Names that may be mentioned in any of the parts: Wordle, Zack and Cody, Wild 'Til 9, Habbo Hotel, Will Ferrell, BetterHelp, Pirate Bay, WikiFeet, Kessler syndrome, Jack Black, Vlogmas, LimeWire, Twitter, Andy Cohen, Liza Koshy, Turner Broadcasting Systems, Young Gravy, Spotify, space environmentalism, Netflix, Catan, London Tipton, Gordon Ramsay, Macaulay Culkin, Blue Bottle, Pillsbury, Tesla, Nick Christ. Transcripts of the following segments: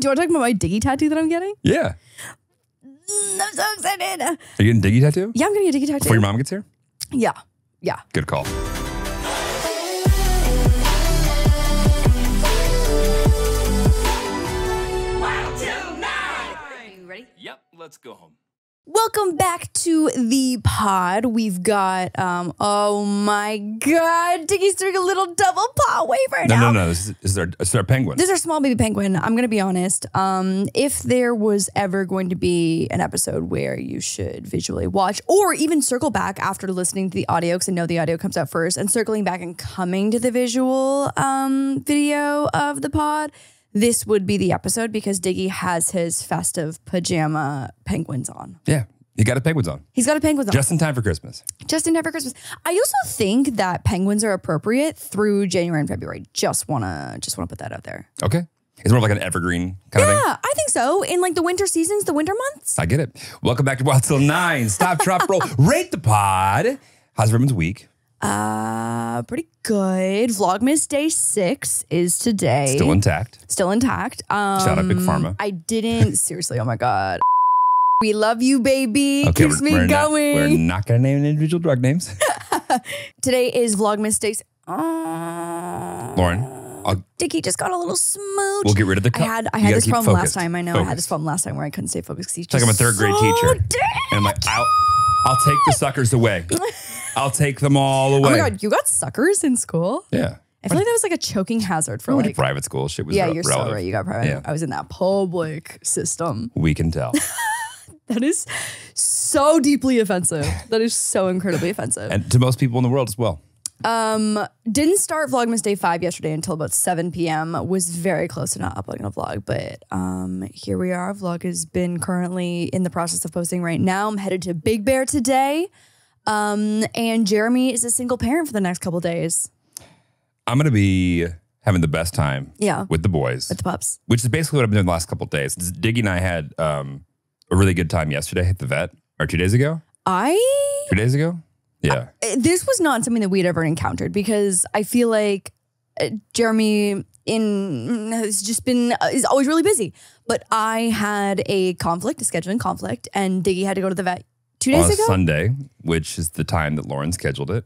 Do you want to talk about my diggy tattoo that I'm getting? Yeah. I'm so excited. Are you getting a diggy tattoo? Yeah, I'm getting a diggy tattoo. Before your mom gets here? Yeah. Yeah. Good call. Let's go home. Welcome back to the pod. We've got, oh my God, Diggy's doing a little double paw waiver now. No, no, no, this is our penguin. This is our small baby penguin. I'm going to be honest. If there was ever going to be an episode where you should visually watch or even circle back after listening to the audio, because I know the audio comes out first, and circling back and coming to the visual video of the pod, this would be the episode because Diggy has his festive pajama penguins on. Yeah, he got a penguins on. He's got a penguins on. Just in time for Christmas. Just in time for Christmas. I also think that penguins are appropriate through January and February. Just wanna put that out there. Okay. It's more like an evergreen kind of thing. Yeah, I think so. In like the winter seasons, the winter months. I get it. Welcome back to Wild 'Til 9. Stop, drop, roll. Rate the pod. How's everyone's week? Pretty good. Vlogmas day 6 is today. Still intact. Still intact. Shout out Big Pharma. I didn't, seriously, oh my God. We love you, baby. Okay, keeps me going. We're not going to name individual drug names. Today is Vlogmas day 6. Lauren. Diggy just got a little smooch. We'll get rid of the cup. I had this problem last time. I know. Focused. I had this problem last time where I couldn't stay focused. He's just like I'm a third grade teacher. And I'm like, I'll take the suckers away. I'll take them all away. Oh my God, you got suckers in school? Yeah. I feel like that was like a choking hazard for like. I went to private school. Shit was relative. Yeah, you're so right. You got private. Yeah. I was in that public system. We can tell. That is so deeply offensive. That is so incredibly offensive. And to most people in the world as well. Didn't start Vlogmas Day 5 yesterday until about 7 p.m. Was very close to not uploading a vlog, but here we are. Vlog has been currently in the process of posting right now. I'm headed to Big Bear today. And Jeremy is a single parent for the next couple of days. I'm going to be having the best time with the boys. With the pups. Which is basically what I've been doing the last couple of days. Diggy and I had a really good time yesterday. I hit the vet. Or 2 days ago. 2 days ago? Yeah. This was not something that we'd ever encountered because I feel like Jeremy has just been, is always really busy. But I had a scheduling conflict, and Diggy had to go to the vet 2 days ago? Sunday, which is the time that Lauren scheduled it.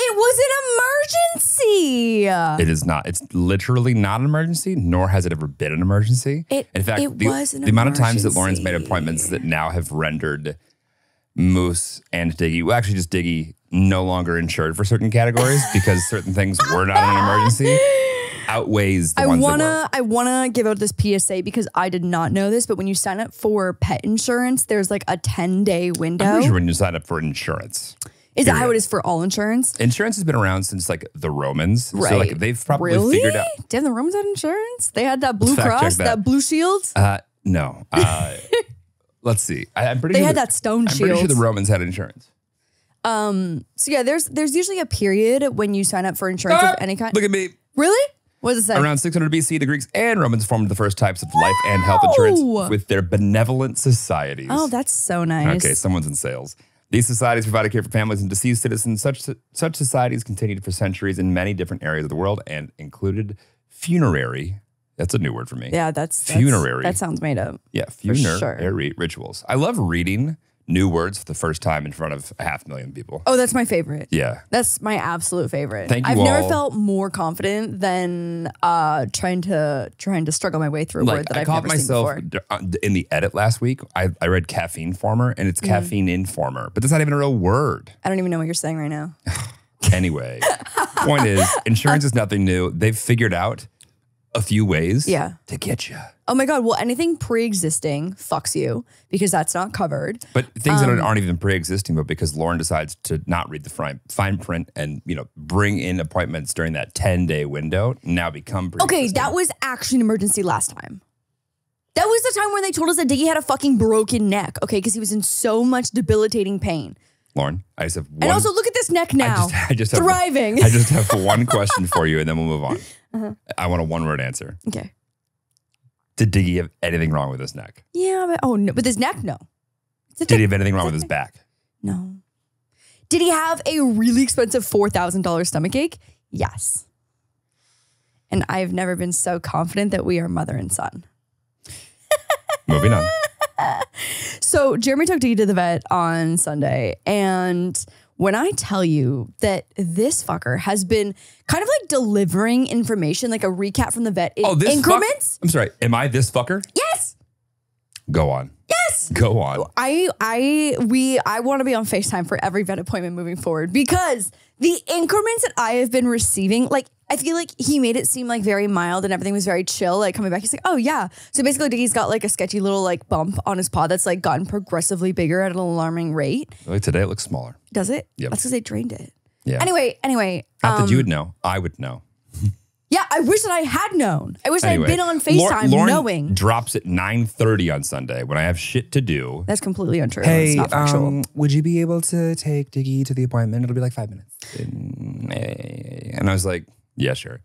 It was an emergency. It is not. It's literally not an emergency, nor has it ever been an emergency. In fact, the amount of times that Lauren's made appointments that now have rendered Moose and Diggy, well, actually just Diggy, no longer insured for certain categories because certain things were not an emergency. Outweighs the ones that were. I wanna give out this PSA because I did not know this, but when you sign up for pet insurance, there's like a 10-day window. I'm pretty sure when you sign up for insurance. Is that how it is for all insurance? Insurance has been around since like the Romans. Right. So like they've probably figured out. Damn, the Romans had insurance? They had that Blue Cross, that Blue Shield? No. Let's see. I'm pretty sure they had that Stone Shield. I'm pretty sure the Romans had insurance. So yeah, there's usually a period when you sign up for insurance of any kind. Look at me. Really? What does it say? Around 600 BC, the Greeks and Romans formed the first types of life and health insurance with their benevolent societies. Oh, that's so nice. Okay, someone's in sales. These societies provided care for families and deceased citizens. Such societies continued for centuries in many different areas of the world and included funerary. That's a new word for me. Yeah, that's funerary. That sounds made up. Yeah, funerary rituals. I love reading new words for the first time in front of 500,000 people. Oh, that's my favorite. Yeah. That's my absolute favorite. Thank you all. I've never felt more confident than trying to struggle my way through a word that I've never seen before. In the edit last week, I read caffeine former, and it's caffeine informer, but that's not even a real word. I don't even know what you're saying right now. Anyway, point is, insurance is nothing new. They've figured out a few ways to get you. Oh my God. Well, anything pre-existing fucks you because that's not covered. But things that aren't even pre-existing, but because Lauren decides to not read the fine print and, you know, bring in appointments during that 10-day window, now become pre-existing. Okay, that was actually an emergency last time. That was the time when they told us that Diggy had a fucking broken neck, okay, because he was in so much debilitating pain. Lauren, I just have one. And also, look at this neck now. I just have thriving. I just have one question for you, and then we'll move on. I want a one-word answer. Okay. Did Diggy have anything wrong with his neck? Yeah, but no, with his neck, no. Did he have anything wrong with his back? No. Did he have a really expensive $4,000 stomachache? Yes. And I've never been so confident that we are mother and son. Moving on. So Jeremy took Dee to the vet on Sunday. And when I tell you that this fucker has been kind of like delivering information, like a recap from the vet in increments. I'm sorry. Am I this fucker? Yes. Go on. Yes. Go on. I want to be on FaceTime for every vet appointment moving forward, because the increments that I have been receiving, like, I feel like he made it seem like very mild and everything was very chill. Like coming back, he's like, oh yeah. So basically Diggy's got like a sketchy little like bump on his paw that's like gotten progressively bigger at an alarming rate. Like today it looks smaller. Does it? Yeah. That's because they drained it. Yeah. Anyway. Not that you would know. I would know. Yeah, I wish that I had known. I wish I had been on FaceTime knowing. Drops at 9:30 on Sunday when I have shit to do. That's completely untrue. Hey, it's not factual. Would you be able to take Diggy to the appointment? It'll be like 5 minutes. And I was like, yeah, sure.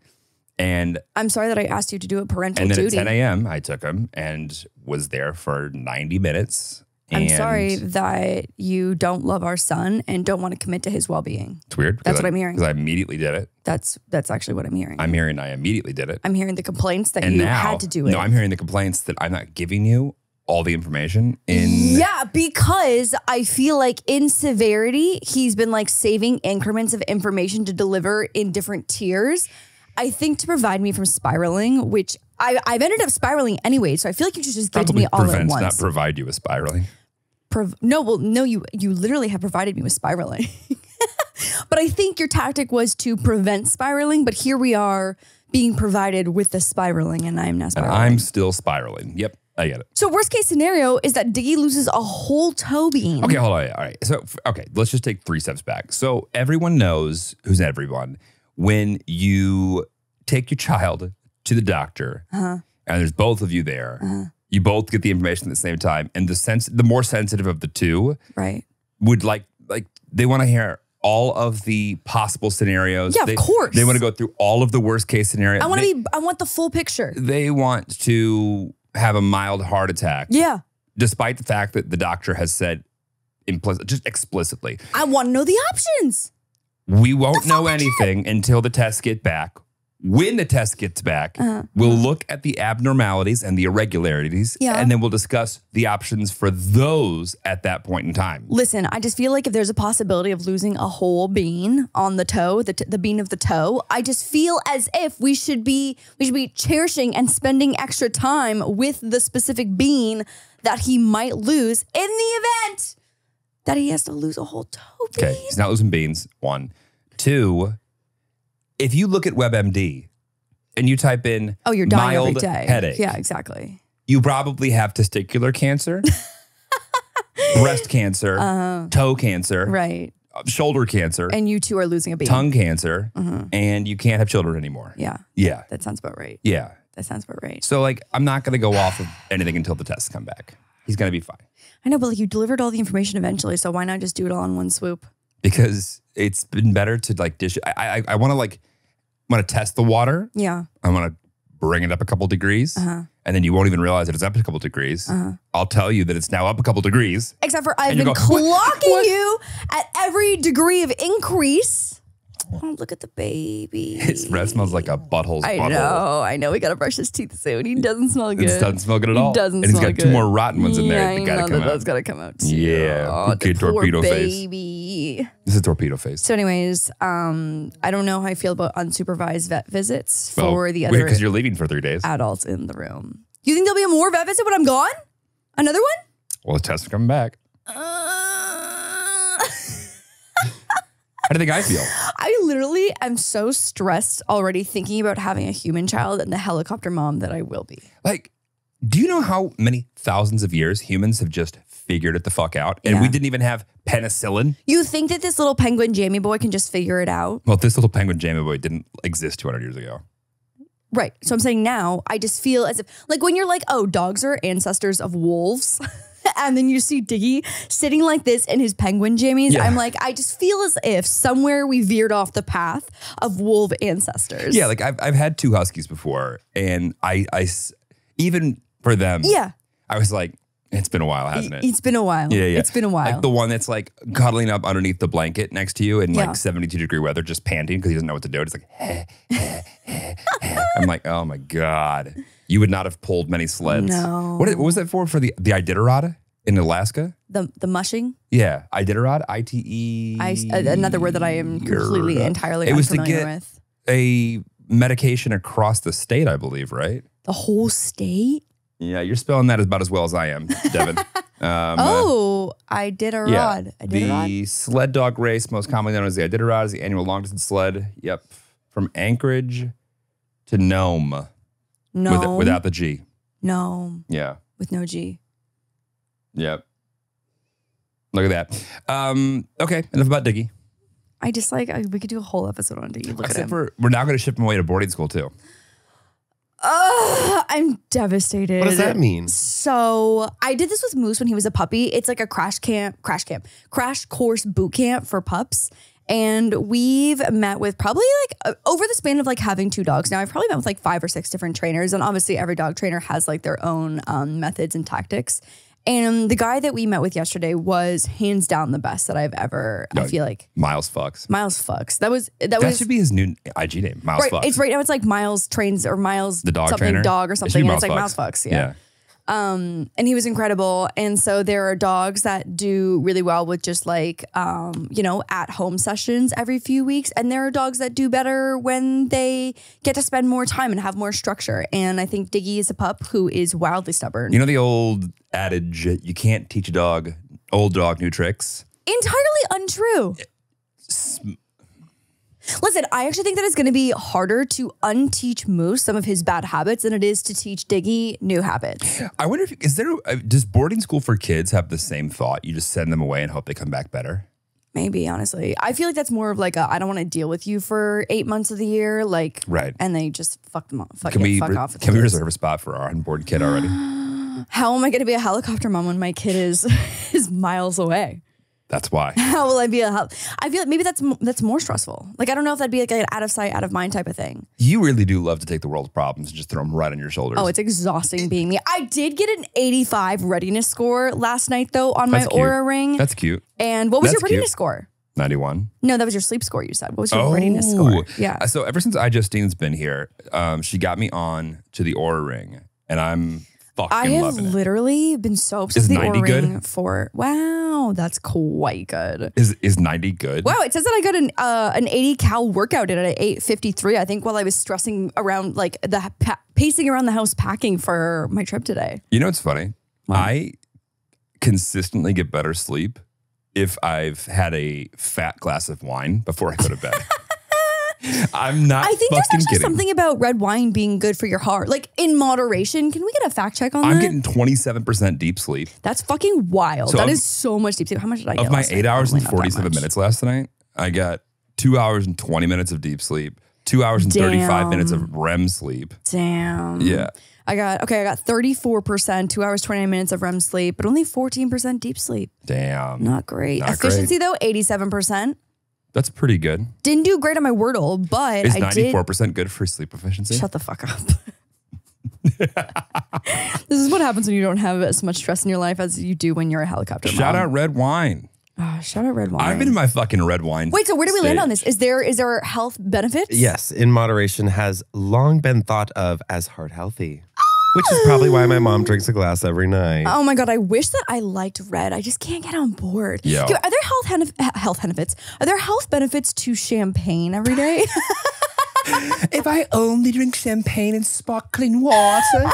And I'm sorry that I asked you to do a parental duty. And then at 10 a.m. I took him and was there for 90 minutes. I'm sorry that you don't love our son and don't want to commit to his well-being. It's weird. That's what I'm hearing. Because I immediately did it. That's actually what I'm hearing. I'm hearing I immediately did it. I'm hearing the complaints that you had to do it. No, I'm hearing the complaints that I'm not giving you all the information in. Yeah, because I feel like in severity, he's been like saving increments of information to deliver in different tiers. I think to provide me from spiraling, which I've ended up spiraling anyway. So I feel like you should just give to me all at once. Probably not provide you with spiraling. No, you literally have provided me with spiraling. But I think your tactic was to prevent spiraling. But here we are being provided with the spiraling, and I am now spiraling. And I'm still spiraling. Yep. I get it. So worst case scenario is that Diggy loses a whole toe bean. Okay, hold on. All right. So, okay, let's just take 3 steps back. So everyone knows who's everyone. When you take your child to the doctor and there's both of you there, you both get the information at the same time. And the more sensitive of the two would like they want to hear all of the possible scenarios. Yeah, of course. They want to go through all of the worst case scenarios. I want the full picture. They want to have a mild heart attack. Yeah. Despite the fact that the doctor has said just explicitly, I want to know the options. We won't know anything until the tests get back. When the test gets back, we'll look at the abnormalities and the irregularities, and then we'll discuss the options for those at that point in time. Listen, I just feel like if there's a possibility of losing a whole bean on the toe, the bean of the toe, I just feel as if we should be cherishing and spending extra time with the specific bean that he might lose in the event that he has to lose a whole toe bean. Okay, he's not losing beans, 1. 2, if you look at WebMD and you type in you're dying mild every day. Headache. Yeah, exactly. You probably have testicular cancer, breast cancer, toe cancer, shoulder cancer. And you two are losing a bean. Tongue cancer, and you can't have children anymore. Yeah. Yeah. That sounds about right. Yeah. That sounds about right. So like, I'm not going to go off of anything until the tests come back. He's going to be fine. I know, but like you delivered all the information eventually, so why not just do it all in one swoop? Because it's been better to like dish. I want to like, I want to test the water. Yeah. I want to bring it up a couple degrees. And then you won't even realize that it's up a couple degrees. I'll tell you that it's now up a couple degrees. Except for I've been clocking you at every degree of increase. Oh, look at the baby. His breath smells like a butthole's butthole. I know. I know. We got to brush his teeth soon. He doesn't smell good. It doesn't smell good at all. He doesn't smell good. And he's got 2 more rotten ones in there. Yeah, that's got to come out too. Yeah. Oh, okay, the torpedo baby. Face. This is a torpedo face. So anyways, I don't know how I feel about unsupervised vet visits for the other because you're leaving for 3 days. Adults in the room. You think there'll be a more vet visit when I'm gone? Another one? Well, the tests are coming back. How do you think I feel? I literally am so stressed already thinking about having a human child and the helicopter mom that I will be. Like, do you know how many thousands of years humans have just figured it the fuck out? And we didn't even have penicillin. You think that this little penguin Jamie boy can just figure it out? Well, this little penguin Jamie boy didn't exist 200 years ago. Right. So I'm saying now I just feel as if, like when you're like, oh, dogs are ancestors of wolves. And then you see Diggy sitting like this in his penguin jammies. Yeah. I'm like, I just feel as if somewhere we veered off the path of wolf ancestors. Yeah, like I've had 2 huskies before, and I even for them, I was like, It's been a while, hasn't it? It's been a while. Yeah, yeah. It's been a while. Like the one that's like cuddling up underneath the blanket next to you in like 72 degree weather, just panting because he doesn't know what to do. It's like, eh, eh, eh, eh. I'm like, oh my God. You would not have pulled many sleds. No. What was that for the Iditarod in Alaska? The mushing? Yeah. Iditarod, I-T-E. Another word that I am completely, entirely unfamiliar with. A medication across the state, I believe, right? The whole state? Yeah, you're spelling that about as well as I am, Devin. Iditarod. Yeah, the sled dog race, most commonly known as the Iditarod, is the annual long-distance sled. Yep. From Anchorage to Nome. Nome. Without the G. Nome. Yeah. With no G. Yep. Look at that. Okay, enough about Diggy. I just like, we could do a whole episode on Diggy. Except we're now going to ship him away to boarding school, too. Ugh, I'm devastated. What does that mean? So I did this with Moose when he was a puppy. It's like a crash course boot camp for pups. And we've met with probably like over the span of like having two dogs now, I've probably met with like 5 or 6 different trainers. And obviously every dog trainer has like their own methods and tactics. And the guy that we met with yesterday was hands down the best that I've ever, I feel like. Miles Fucks. Miles Fucks. That should be his new IG name, Miles Fucks. It's right now, it's like Miles Trains or Miles the dog something trainer. Dog or something. It's like Miles Fucks, yeah. And he was incredible. And so there are dogs that do really well with just like, you know, at home sessions every few weeks. And there are dogs that do better when they get to spend more time and have more structure. And I think Diggy is a pup who is wildly stubborn. You know, the old adage, you can't teach a dog, old dog, new tricks. Entirely untrue. Listen, I actually think that it's going to be harder to unteach Moose some of his bad habits than it is to teach Diggy new habits. I wonder if, does boarding school for kids have the same thought? You just send them away and hope they come back better? Maybe, honestly. I feel like that's more of like a, I don't want to deal with you for 8 months of the year. Like, right. And they just fuck them off. Can we reserve a spot for our onboard kid already? How am I going to be a helicopter mom when my kid is miles away? That's why. How will I be a help? I feel like maybe that's more stressful. Like, I don't know if that'd be like an out of sight, out of mind type of thing. You really do love to take the world's problems and just throw them right on your shoulders. Oh, it's exhausting being me. I did get an 85 readiness score last night, though, on my Aura ring. That's cute. And what was your readiness score? 91. No, that was your sleep score, you said. What was your readiness score? Yeah. So ever since Justine's been here, she got me on to the Aura ring, and I'm... I have literally been so obsessed with the Aura ring for, wow, that's quite good. Is 90 good? Wow, it says that I got an 80 cal workout in at 8:53, I think, while I was stressing around, like, pacing around the house packing for my trip today. You know what's funny? Wow. I consistently get better sleep if I've had a fat glass of wine before I go to bed. I'm not fucking kidding. I think there's actually something about red wine being good for your heart. Like, in moderation. Can we get a fact check on that? I'm getting 27% deep sleep. That's fucking wild. So that is so much deep sleep. How much did I get? Of my 8 hours and 47 minutes last night, I got 2 hours and 20 minutes of deep sleep, 2 hours and 35 minutes of REM sleep. Damn. Yeah. I got 34%, 2 hours, 29 minutes of REM sleep, but only 14% deep sleep. Damn. Not great. Efficiency, though, 87%. That's pretty good. Didn't do great on my Wordle, but I did. Is 94% good for sleep efficiency? Shut the fuck up. This is what happens when you don't have as much stress in your life as you do when you're a helicopter mom. Shout out red wine. Oh, shout out red wine. I've been in my fucking red wine. Wait, so where did we land on this? Is there health benefits? Yes, in moderation has long been thought of as heart healthy. Which is probably why my mom drinks a glass every night. Oh my God, I wish that I liked red. I just can't get on board. Yo. Are there health benefits? Are there health benefits to champagne every day? If I only drink champagne and sparkling water,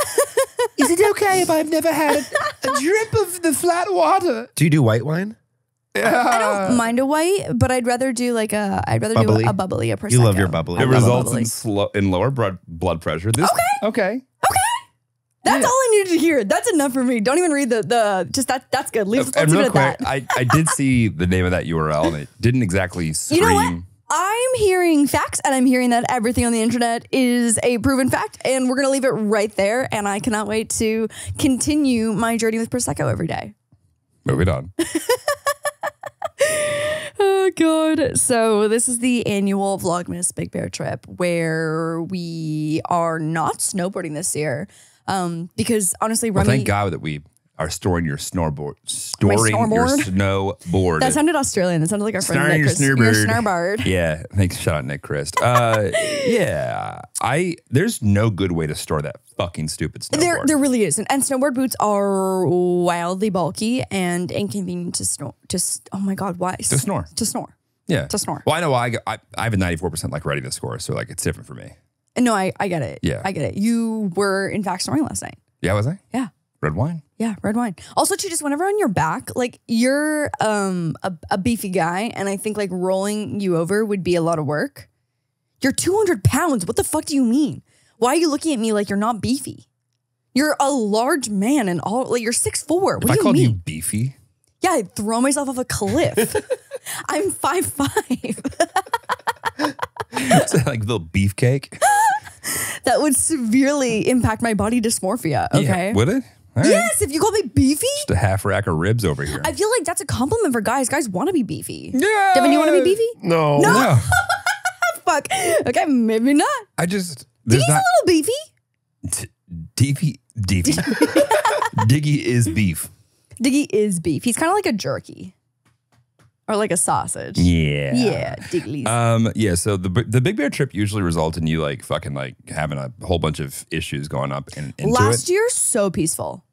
is it okay if I've never had a drip of the flat water? Do you do white wine? Yeah. I don't mind a white, but I'd rather do like a bubbly, a Prosecco. You love your bubbly. It results in lower blood pressure. Okay. That's all I needed to hear. That's enough for me. Don't even read that's good. Let's leave it at that. I did see the name of that URL and it didn't exactly scream. You know what? I'm hearing facts and I'm hearing that everything on the internet is a proven fact, and we're going to leave it right there, and I cannot wait to continue my journey with Prosecco every day. Moving on. Oh, God. So this is the annual Vlogmas Big Bear trip where we are not snowboarding this year. Because honestly, Remy, well, thank God that we are storing your snowboard. Storing your snowboard. That sounded Australian. That sounded like our friend Nick Christ. Your snowboard. Yeah. Thanks. Shout out Nick Christ. Yeah. There's no good way to store that fucking stupid snowboard. There really isn't. And snowboard boots are wildly bulky and inconvenient to snore. Oh my God. Why? To snore. To snore. Yeah. To snore. Well, I know I have a 94% like readiness score, so like it's different for me. No, I get it. Yeah. I get it. You were in fact snoring last night. Yeah, was I? Yeah. Red wine. Yeah, red wine. Also, too, just whenever on your back, like you're a beefy guy, and I think like rolling you over would be a lot of work. You're 200 pounds. What the fuck do you mean? Why are you looking at me like you're not beefy? You're a large man and all like you're 6'4". What do you mean? If I called you beefy? Yeah, I'd throw myself off a cliff. I'm 5'5". Is that like little beefcake? That would severely impact my body dysmorphia. Okay, yeah, would it? Right. Yes, if you call me beefy. Just a half rack of ribs over here. I feel like that's a compliment for guys. Guys want to be beefy. Yeah. Devin, you want to be beefy? No. No. No. Fuck. Okay, maybe not. I just. Diggy's a little beefy. Beefy. Diggy is beef. Diggy is beef. He's kind of like a jerky. Or like a sausage. Yeah. Yeah, Digglies. Yeah, so the Big Bear trip usually results in you like fucking like having a whole bunch of issues going up and into Last year, so peaceful.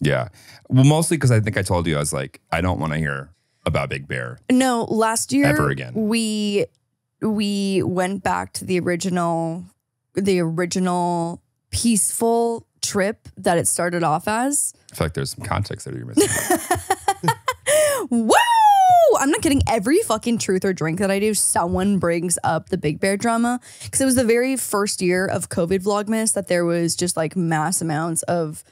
Yeah. Well, mostly because I think I told you, I was like, I don't want to hear about Big Bear. No, last year. Ever again. We went back to the original peaceful trip that it started off as. I feel like there's some context that you're missing. Woo! I'm not kidding. Every fucking truth or drink that I do, someone brings up the Big Bear drama because it was the very first year of COVID Vlogmas that there was just like mass amounts of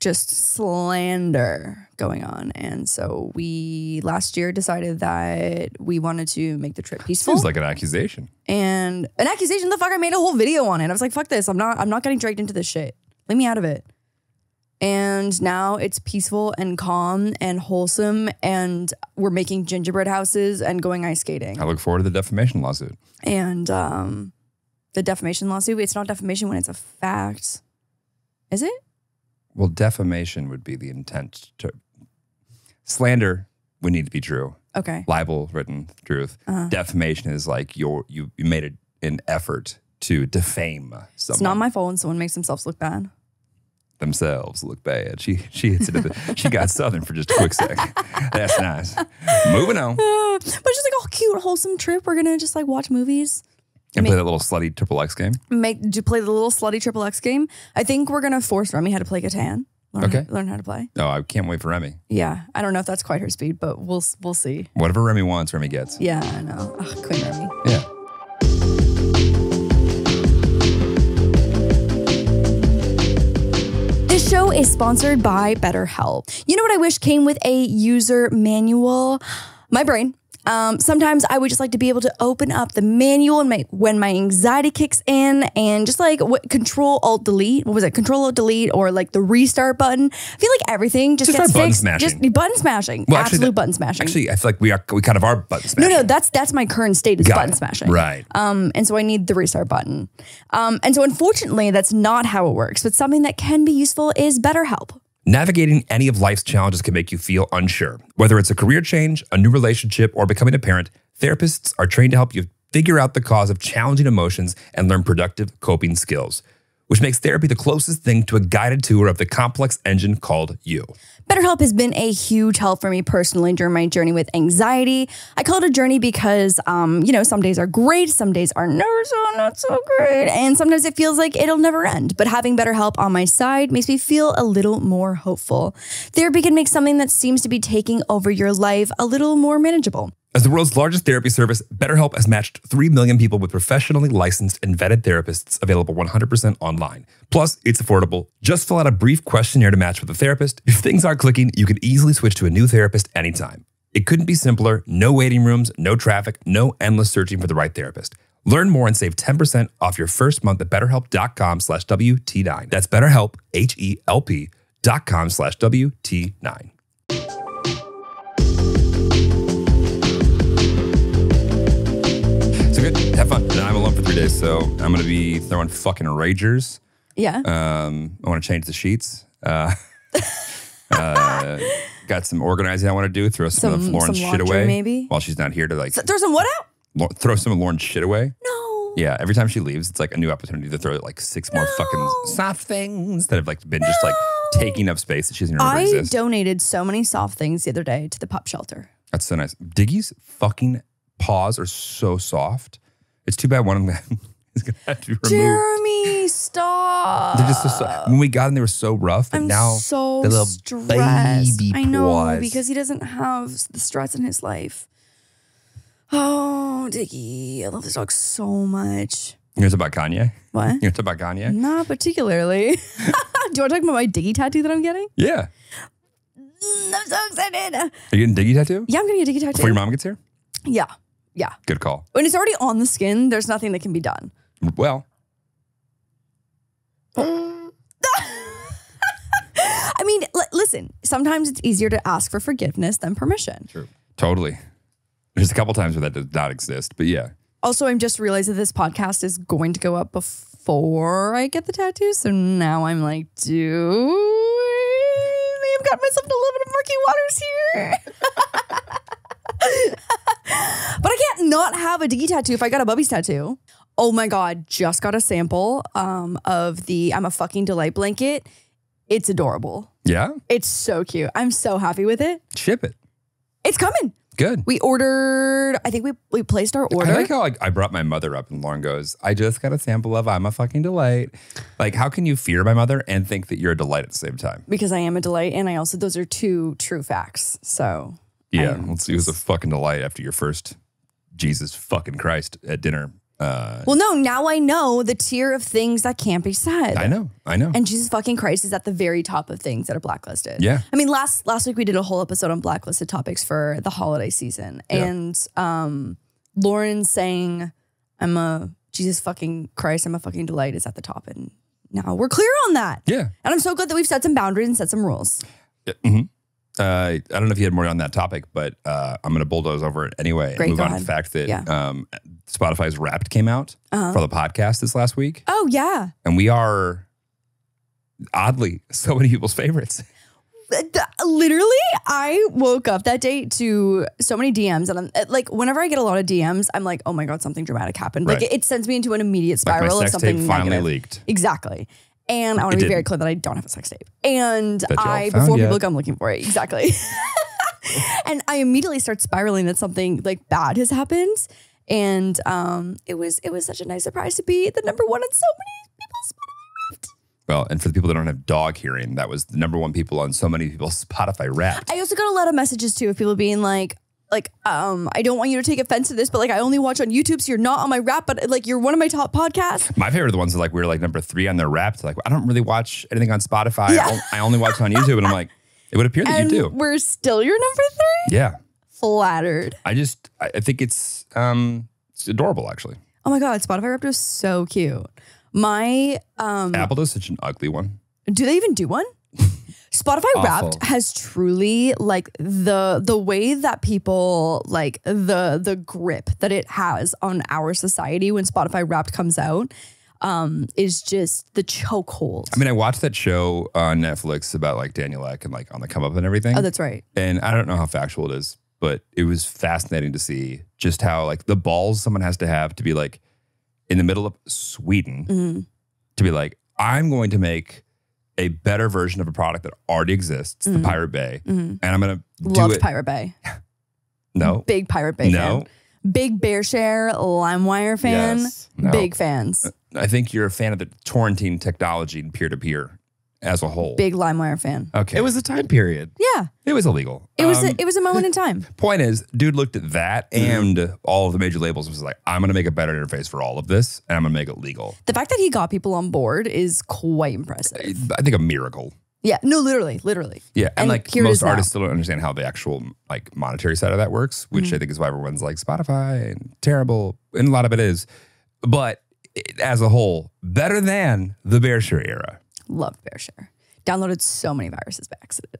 just slander going on. And so we last year decided that we wanted to make the trip peaceful. Seems like an accusation. And an accusation, the fuck, I made a whole video on it. I was like, fuck this. I'm not getting dragged into this shit. Leave me out of it. And now it's peaceful and calm and wholesome, and we're making gingerbread houses and going ice skating. I look forward to the defamation lawsuit. And the defamation lawsuit, it's not defamation when it's a fact. Is it? Well, defamation would be the intent to... Slander would need to be true. Okay. Libel, written truth. Defamation is like you made an effort to defame someone. It's not my fault when someone makes themselves look bad. Themselves look bad. She hits it. She got Southern for just a quick sec. That's nice. Moving on. But just like all cute, wholesome trip. We're gonna just like watch movies and play that little slutty triple X game. Play the little slutty triple X game. I think we're gonna force Remy how to play Catan. Learn how to play. Oh, I can't wait for Remy. Yeah, I don't know if that's quite her speed, but we'll see. Whatever Remy wants, Remy gets. Yeah, I know. Oh, Queen Remy. Yeah. This show is sponsored by BetterHelp. You know what I wish came with a user manual? My brain. Sometimes I would just like to be able to open up the manual and when my anxiety kicks in and just like Control-Alt-Delete. What was it? Control-Alt-Delete or like the restart button. I feel like everything just gets fixed. Just button smashing. Well, absolute button smashing. Actually, I feel like we kind of are button smashing. No, that's my current state is button smashing. Right. And so I need the restart button. And so unfortunately, that's not how it works. But something that can be useful is BetterHelp. Navigating any of life's challenges can make you feel unsure. Whether it's a career change, a new relationship, or becoming a parent, therapists are trained to help you figure out the cause of challenging emotions and learn productive coping skills, which makes therapy the closest thing to a guided tour of the complex engine called you. BetterHelp has been a huge help for me personally during my journey with anxiety. I call it a journey because, you know, some days are great, some days are not so great, and sometimes it feels like it'll never end. But having BetterHelp on my side makes me feel a little more hopeful. Therapy can make something that seems to be taking over your life a little more manageable. As the world's largest therapy service, BetterHelp has matched 3 million people with professionally licensed and vetted therapists available 100% online. Plus, it's affordable. Just fill out a brief questionnaire to match with a therapist. If things aren't clicking, you can easily switch to a new therapist anytime. It couldn't be simpler. No waiting rooms, no traffic, no endless searching for the right therapist. Learn more and save 10% off your first month at BetterHelp.com/WT9. That's BetterHelp, HELP.com/WT9. Good. Have fun. And I'm alone for 3 days, so I'm going to be throwing fucking ragers. Yeah. I want to change the sheets. Got some organizing I want to do. Throw some of Lauren's shit away. Maybe while she's not here to like throw some what out? Throw some of Lauren's shit away. No. Yeah. Every time she leaves, it's like a new opportunity to throw like six more fucking soft things that have like been just like taking up space that she doesn't remember exist. I donated so many soft things the other day to the pup shelter. That's so nice. Diggy's fucking paws are so soft. It's too bad one of them is gonna have to be removed. Jeremy, stop. They're just so, when we got in, they were so rough. But I'm now so the little stressed. Baby paws. I know, because he doesn't have the stress in his life. Oh, Diggy, I love this dog so much. You want to talk about Kanye? What? You want to talk about Kanye? Not particularly. Do you want to talk about my Diggy tattoo that I'm getting? Yeah. I'm so excited. Are you getting Diggy tattoo? Yeah, I'm going to get a Diggy tattoo. Before your mom gets here? Yeah. Yeah. Good call. When it's already on the skin, there's nothing that can be done. Well. I mean, listen, sometimes it's easier to ask for forgiveness than permission. True. Totally. There's a couple times where that does not exist, but yeah. Also, I'm just realizing that this podcast is going to go up before I get the tattoo. So now I'm like, dude, I've got myself in a little bit of murky waters here. But I can't not have a Diggy tattoo if I got a Bubby's tattoo. Oh my God, just got a sample of the I'm a fucking delight blanket. It's adorable. Yeah? It's so cute. I'm so happy with it. Ship it. It's coming. Good. We ordered, I think we placed our order. I like how I brought my mother up and Lauren goes, I just got a sample of I'm a fucking delight. Like, how can you fear my mother and think that you're a delight at the same time? Because I am a delight, and I also, those are two true facts, so. Yeah, let's see who's a fucking delight after your first Jesus fucking Christ at dinner. Well, no, now I know the tier of things that can't be said. I know, I know. And Jesus fucking Christ is at the very top of things that are blacklisted. Yeah. I mean, last week we did a whole episode on blacklisted topics for the holiday season. Yeah. And Lauren saying, I'm a Jesus fucking Christ, I'm a fucking delight is at the top. And now we're clear on that. Yeah. And I'm so glad that we've set some boundaries and set some rules. Yeah. Mm-hmm. I don't know if you had more on that topic, but I'm going to bulldoze over it anyway. Great, and move on to the fact that Spotify's Wrapped came out for the podcast this last week. Oh, yeah. And we are, oddly, so many people's favorites. Literally, I woke up that day to so many DMs. And I'm like, whenever I get a lot of DMs, I'm like, oh my God, something dramatic happened. Right. Like, it sends me into an immediate spiral of something negative. Like my sex tape finally leaked. Exactly. And I want to be very clear that I don't have a sex tape. And I, before people look, I'm looking for it. Exactly. And I immediately start spiraling that something like bad has happened. And it was such a nice surprise to be the number one on so many people's Spotify Wrapped. Well, and for the people that don't have dog hearing, that was the number one people on so many people's Spotify Wrapped. I also got a lot of messages too of people being like, I don't want you to take offense to this, but like, I only watch on YouTube, so you're not on my Wrapped, but like, you're one of my top podcasts. My favorite of the ones are like, we were like number 3 on their Wrapped. Like, I don't really watch anything on Spotify. Yeah. I only watch it on YouTube. And I'm like, it would appear that you do. We're still your number 3? Yeah. Flattered. I think it's adorable, actually. Oh my God, Spotify Wrapped was so cute. Apple does such an ugly one. Do they even do one? Spotify Wrapped has truly like the way that people like the grip that it has on our society when Spotify Wrapped comes out is just the chokehold. I mean, I watched that show on Netflix about like Daniel Ek and like on the come up and everything. Oh, that's right. And I don't know how factual it is, but it was fascinating to see just how like the balls someone has to be like in the middle of Sweden to be like, I'm going to make a better version of a product that already exists, the Pirate Bay. And I'm going to do it. Love Pirate Bay. No. Big Pirate Bay fan. Big BearShare, LimeWire fan. Yes. No. Big fans. I think you're a fan of the torrenting technology and peer-to-peer as a whole. Big LimeWire fan. Okay. It was a time period. Yeah. It was illegal. It was a moment in time. Point is, dude looked at that and all of the major labels was like, I'm going to make a better interface for all of this and I'm going to make it legal. The fact that he got people on board is quite impressive. I think a miracle. Yeah. No, literally. Yeah. And like most artists still don't understand how the actual like monetary side of that works, which I think is why everyone's like Spotify and terrible. And a lot of it is. But as a whole, better than the BearShare era. Love BearShare. downloaded so many viruses by accident.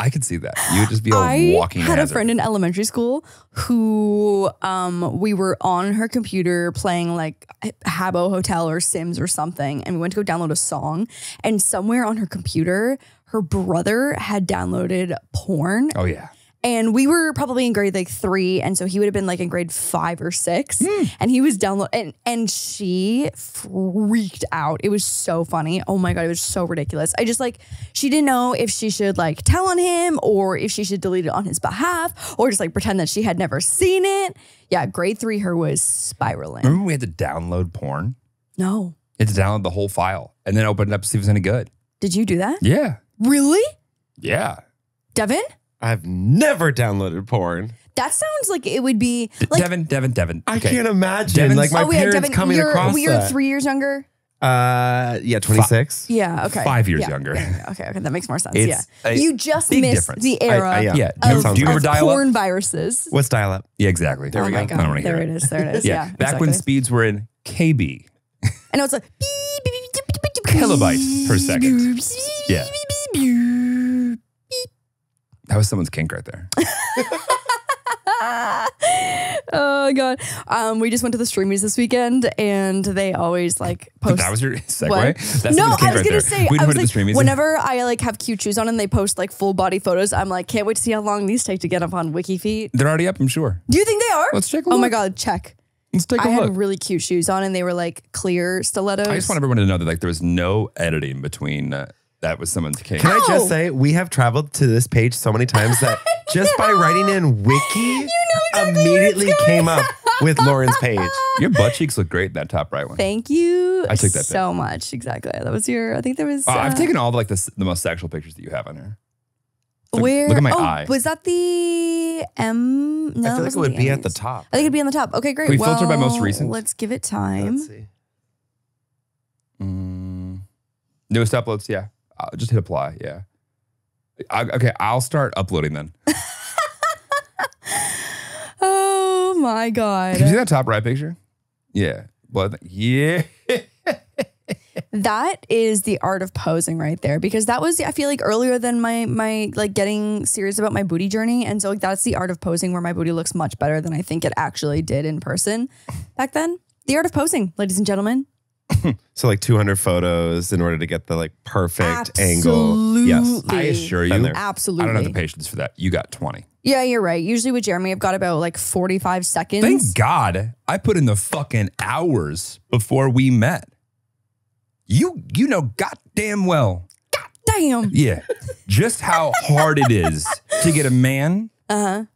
I could see that. You would just be a walking hazard. I had a friend in elementary school who we were on her computer playing like Habbo Hotel or Sims or something, and we went to go download a song, and somewhere on her computer, her brother had downloaded porn. Oh, yeah. And we were probably in grade like 3, and so he would have been like in grade 5 or 6, and he was and she freaked out. It was so funny. Oh my God, it was so ridiculous. I just like, she didn't know if she should like tell on him or if she should delete it on his behalf or just like pretend that she had never seen it. Yeah, grade 3, her was spiraling. Remember we had to download porn? No. We had to download the whole file and then open it up to see if it was any good. Did you do that? Yeah. Really? Yeah. Devin? I've never downloaded porn. That sounds like it would be like Devin. I can't imagine. Devin's, like my parents Devin, coming across we are that. 3 years younger. Yeah, 26. Yeah, okay. 5 years younger. Okay, that makes more sense. It's you just missed the era. Do you remember dial-up? Porn viruses. What's dial-up? Yeah, exactly. There we go. There it is. Yeah. Back when speeds were in KB. And now it's like kilobytes per second. Yeah. That was someone's kink right there. Oh, God. We just went to the Streamys this weekend, and they always, like, post. That was your segue? What? That's no, I was going to say, I was like, whenever I, like, have cute shoes on and they post, like, full-body photos, I'm like, can't wait to see how long these take to get up on WikiFeet. They're already up, I'm sure. Do you think they are? Let's check a look. Oh, my God, check. Let's take a look. I had really cute shoes on, and they were, like, clear stilettos. I just want everyone to know that, like, there was no editing between... that was someone's case. Can I just say, we have traveled to this page so many times that just by writing in wiki, immediately came up with Lauren's page. Your butt cheeks look great in that top right one. Thank you I took that so much. Exactly. That was your, I think there was. I've taken all the, like, the most sexual pictures that you have on here. Look, look at my eye. Was that the M? No, I feel like it would be at the top. I think it'd be on the top. Okay, great. Can we filter by most recent? Let's give it time. Let's see. Newest uploads, yeah. I'll just hit apply, yeah. Okay, I'll start uploading then. Oh my God. Did you see that top right picture? Yeah. Yeah. That is the art of posing right there, because that was, I feel like, earlier than my like getting serious about my booty journey. And so like that's the art of posing, where my booty looks much better than I think it actually did in person back then. The art of posing, ladies and gentlemen. So like 200 photos in order to get the like perfect angle. Yes, I assure you. Absolutely. I don't have the patience for that. You got 20. Yeah, you're right. Usually with Jeremy, I've got about like 45 seconds. Thank God I put in the fucking hours before we met. You know goddamn well. Goddamn. Yeah. Just how hard it is to get a man to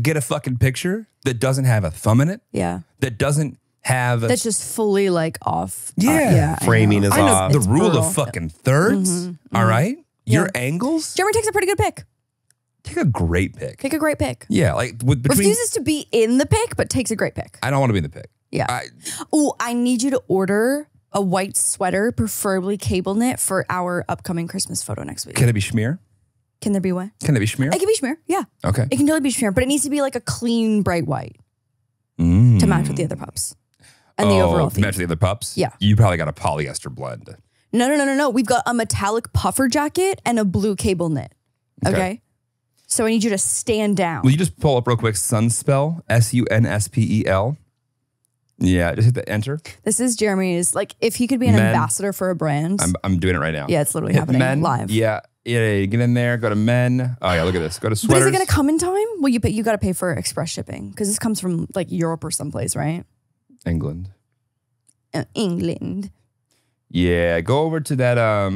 get a fucking picture that doesn't have a thumb in it. Yeah. That doesn't have that's just fully like off. Yeah, framing is off. The rule of fucking thirds. All right, your angles. Jeremy takes a pretty good pick. Take a great pick. Take a great pick. Yeah, like with between refuses to be in the pick, but takes a great pick. I don't want to be in the pick. Yeah. Oh, I need you to order a white sweater, preferably cable knit, for our upcoming Christmas photo next week. Can it be schmear? Can there be what? Can it be schmear? It can be schmear. Yeah. Okay. It can totally be schmear, but it needs to be like a clean, bright white to match with the other pups. And the overall theme. Match the other pups? Yeah. You probably got a polyester blend. No. We've got a metallic puffer jacket and a blue cable knit. Okay? So I need you to stand down. Will you just pull up real quick Sunspell? S-U-N-S-P-E-L. Yeah, just hit the enter. This is Jeremy's, like, if he could be an ambassador for a brand. I'm doing it right now. Yeah, it's literally happening live. Yeah, get in there, go to men. Oh yeah, look at this. Go to sweaters. But is it going to come in time? Well, you got to pay for express shipping because this comes from like Europe or someplace, right? England. England. Yeah, go over to that.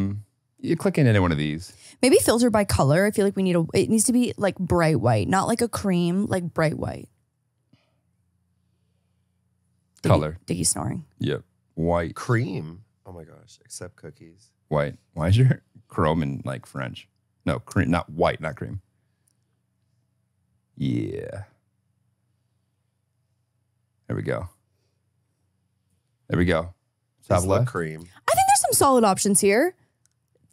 You click in any one of these. Maybe filter by color. I feel like we need it needs to be like bright white, not like a cream, like bright white. Color. Diggy snoring. Yep. White. Cream. Oh my gosh, except cookies. White. Why is your chrome in like French? No, cream, not white, not cream. Yeah. There we go. There we go. Top left. Cream. I think there's some solid options here.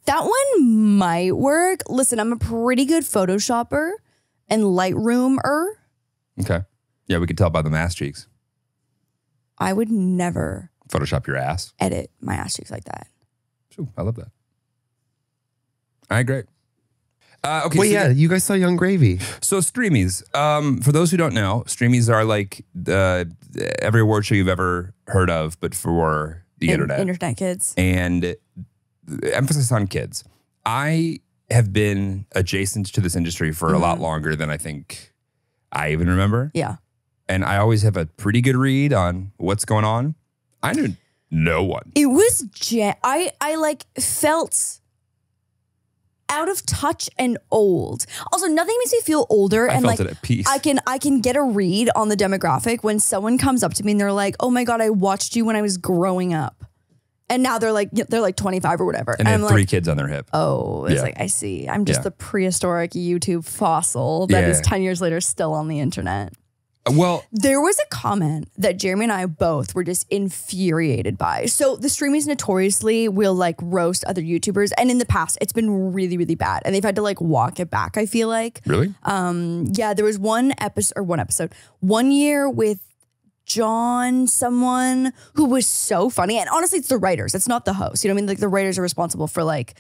That one might work. Listen, I'm a pretty good Photoshopper and Lightroomer. Okay. Yeah, we can tell by the ass cheeks. I would never Photoshop your ass. Edit my ass cheeks like that. Ooh, I love that. I agree. Okay, well, so yeah, you guys saw Young Gravy. So Streamys, for those who don't know, Streamys are like every award show you've ever heard of, but for the internet. Internet kids. And emphasis on kids. I have been adjacent to this industry for a lot longer than I think I even remember. Yeah. And I always have a pretty good read on what's going on. I knew no one. It was, I like felt... out of touch and old. Also, nothing makes me feel older. And like, I can get a read on the demographic when someone comes up to me and they're like, "Oh my god, I watched you when I was growing up," and now they're like 25 or whatever, and they have 3 kids on their hip. Oh, it's like I see. I'm just the prehistoric YouTube fossil that is 10 years later still on the internet. Well, there was a comment that Jeremy and I both were just infuriated by. So the Streamys notoriously will like roast other YouTubers. And in the past, it's been really, really bad. And they've had to like walk it back, I feel like. Really? Yeah, there was one year with John, someone who was so funny. And honestly, it's the writers. It's not the host. You know what I mean? Like the writers are responsible for like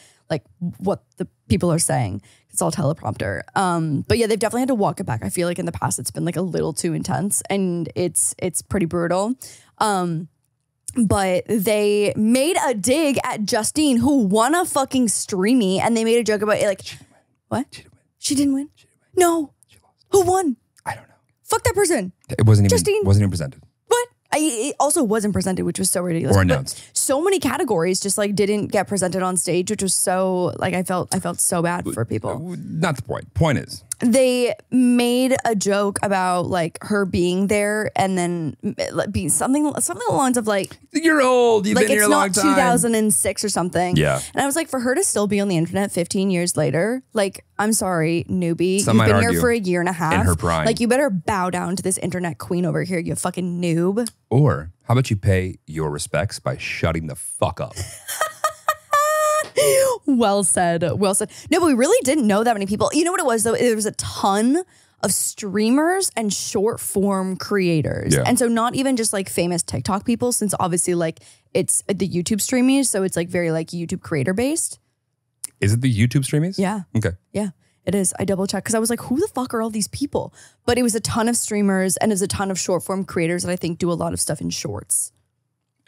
what the people are saying. It's all teleprompter. But yeah, they've definitely had to walk it back. I feel like in the past it's been like a little too intense and it's pretty brutal. But they made a dig at Justine, who won a fucking Streamy, and they made a joke about it. Like, she didn't win. What? She didn't win. She didn't win? She didn't win. No. She lost. Who won? I don't know. Fuck that person. It wasn't even, Justine. Wasn't even presented. What? It also wasn't presented, which was so ridiculous. Or announced. But so many categories just like didn't get presented on stage, which was so like I felt so bad for people. Not the point. Point is they made a joke about like her being there and then being something along the lines of like, "You're old. You've been here a long time." Like it's not 2006 or something. Yeah. And I was like, for her to still be on the internet 15 years later, like, I'm sorry, newbie. Some You've been here for a year and a half. In her prime. Like, you better bow down to this internet queen over here, you fucking noob. Or how about you pay your respects by shutting the fuck up? Well said. Well said. No, but we really didn't know that many people. You know what it was, though? There was a ton of streamers and short form creators. Yeah. And so not even just like famous TikTok people, since obviously like it's the YouTube Streamys. So it's like very like YouTube creator based. Is it the YouTube Streamys? Yeah. Okay. Yeah, it is. I double checked because I was like, who the fuck are all these people? But it was a ton of streamers and it was a ton of short form creators that I think do a lot of stuff in shorts.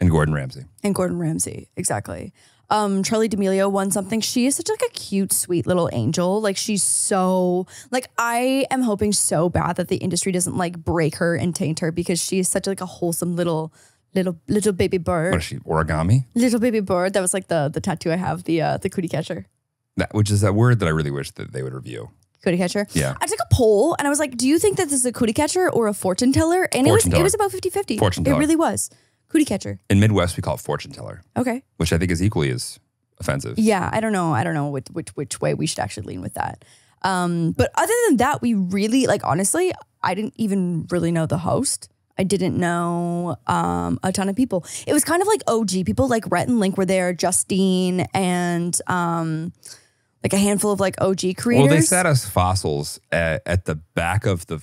And Gordon Ramsay. And Gordon Ramsay. Exactly. Charlie D'Amelio won something. She is such like a cute, sweet little angel. Like she's so like, I am hoping so bad that the industry doesn't like break her and taint her, because she is such like a wholesome little baby bird. What is she, origami? Little baby bird. That was like the tattoo I have, the cootie catcher. That, which is that word that I really wish that they would review. Cootie catcher? Yeah. I took a poll and I was like, do you think that this is a cootie catcher or a fortune teller? And it was about 50-50. Fortune teller. It really was. Cootie catcher. In Midwest, we call it fortune teller. Okay. Which I think is equally as offensive. Yeah, I don't know. I don't know which way we should actually lean with that. But other than that, we really, like, honestly, I didn't even really know the host. I didn't know a ton of people. It was kind of like OG people, like Rhett and Link were there, Justine, and like a handful of like OG creators. Well, they sat as fossils at the back of the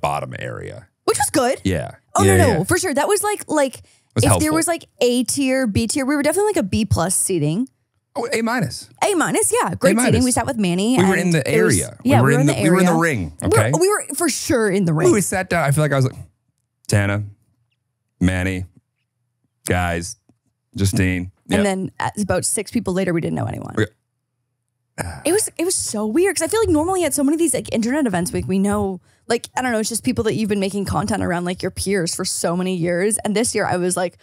bottom area. Which was good. Yeah. Oh, yeah, no, for sure. That was like was if helpful. There was like A tier, B tier, we were definitely like a B plus seating. Oh, A minus. A minus, yeah. Great seating. We sat with Manny. We were in the area. We were in the ring, okay? We were for sure in the ring. We sat down. I feel like I was like, Tana, Manny, guys, Justine. Yep. And then about 6 people later, we didn't know anyone. Okay. It was so weird because I feel like normally at so many of these like internet events, we know, like, I don't know, it's just people that you've been making content around, like your peers for so many years. And this year I was like,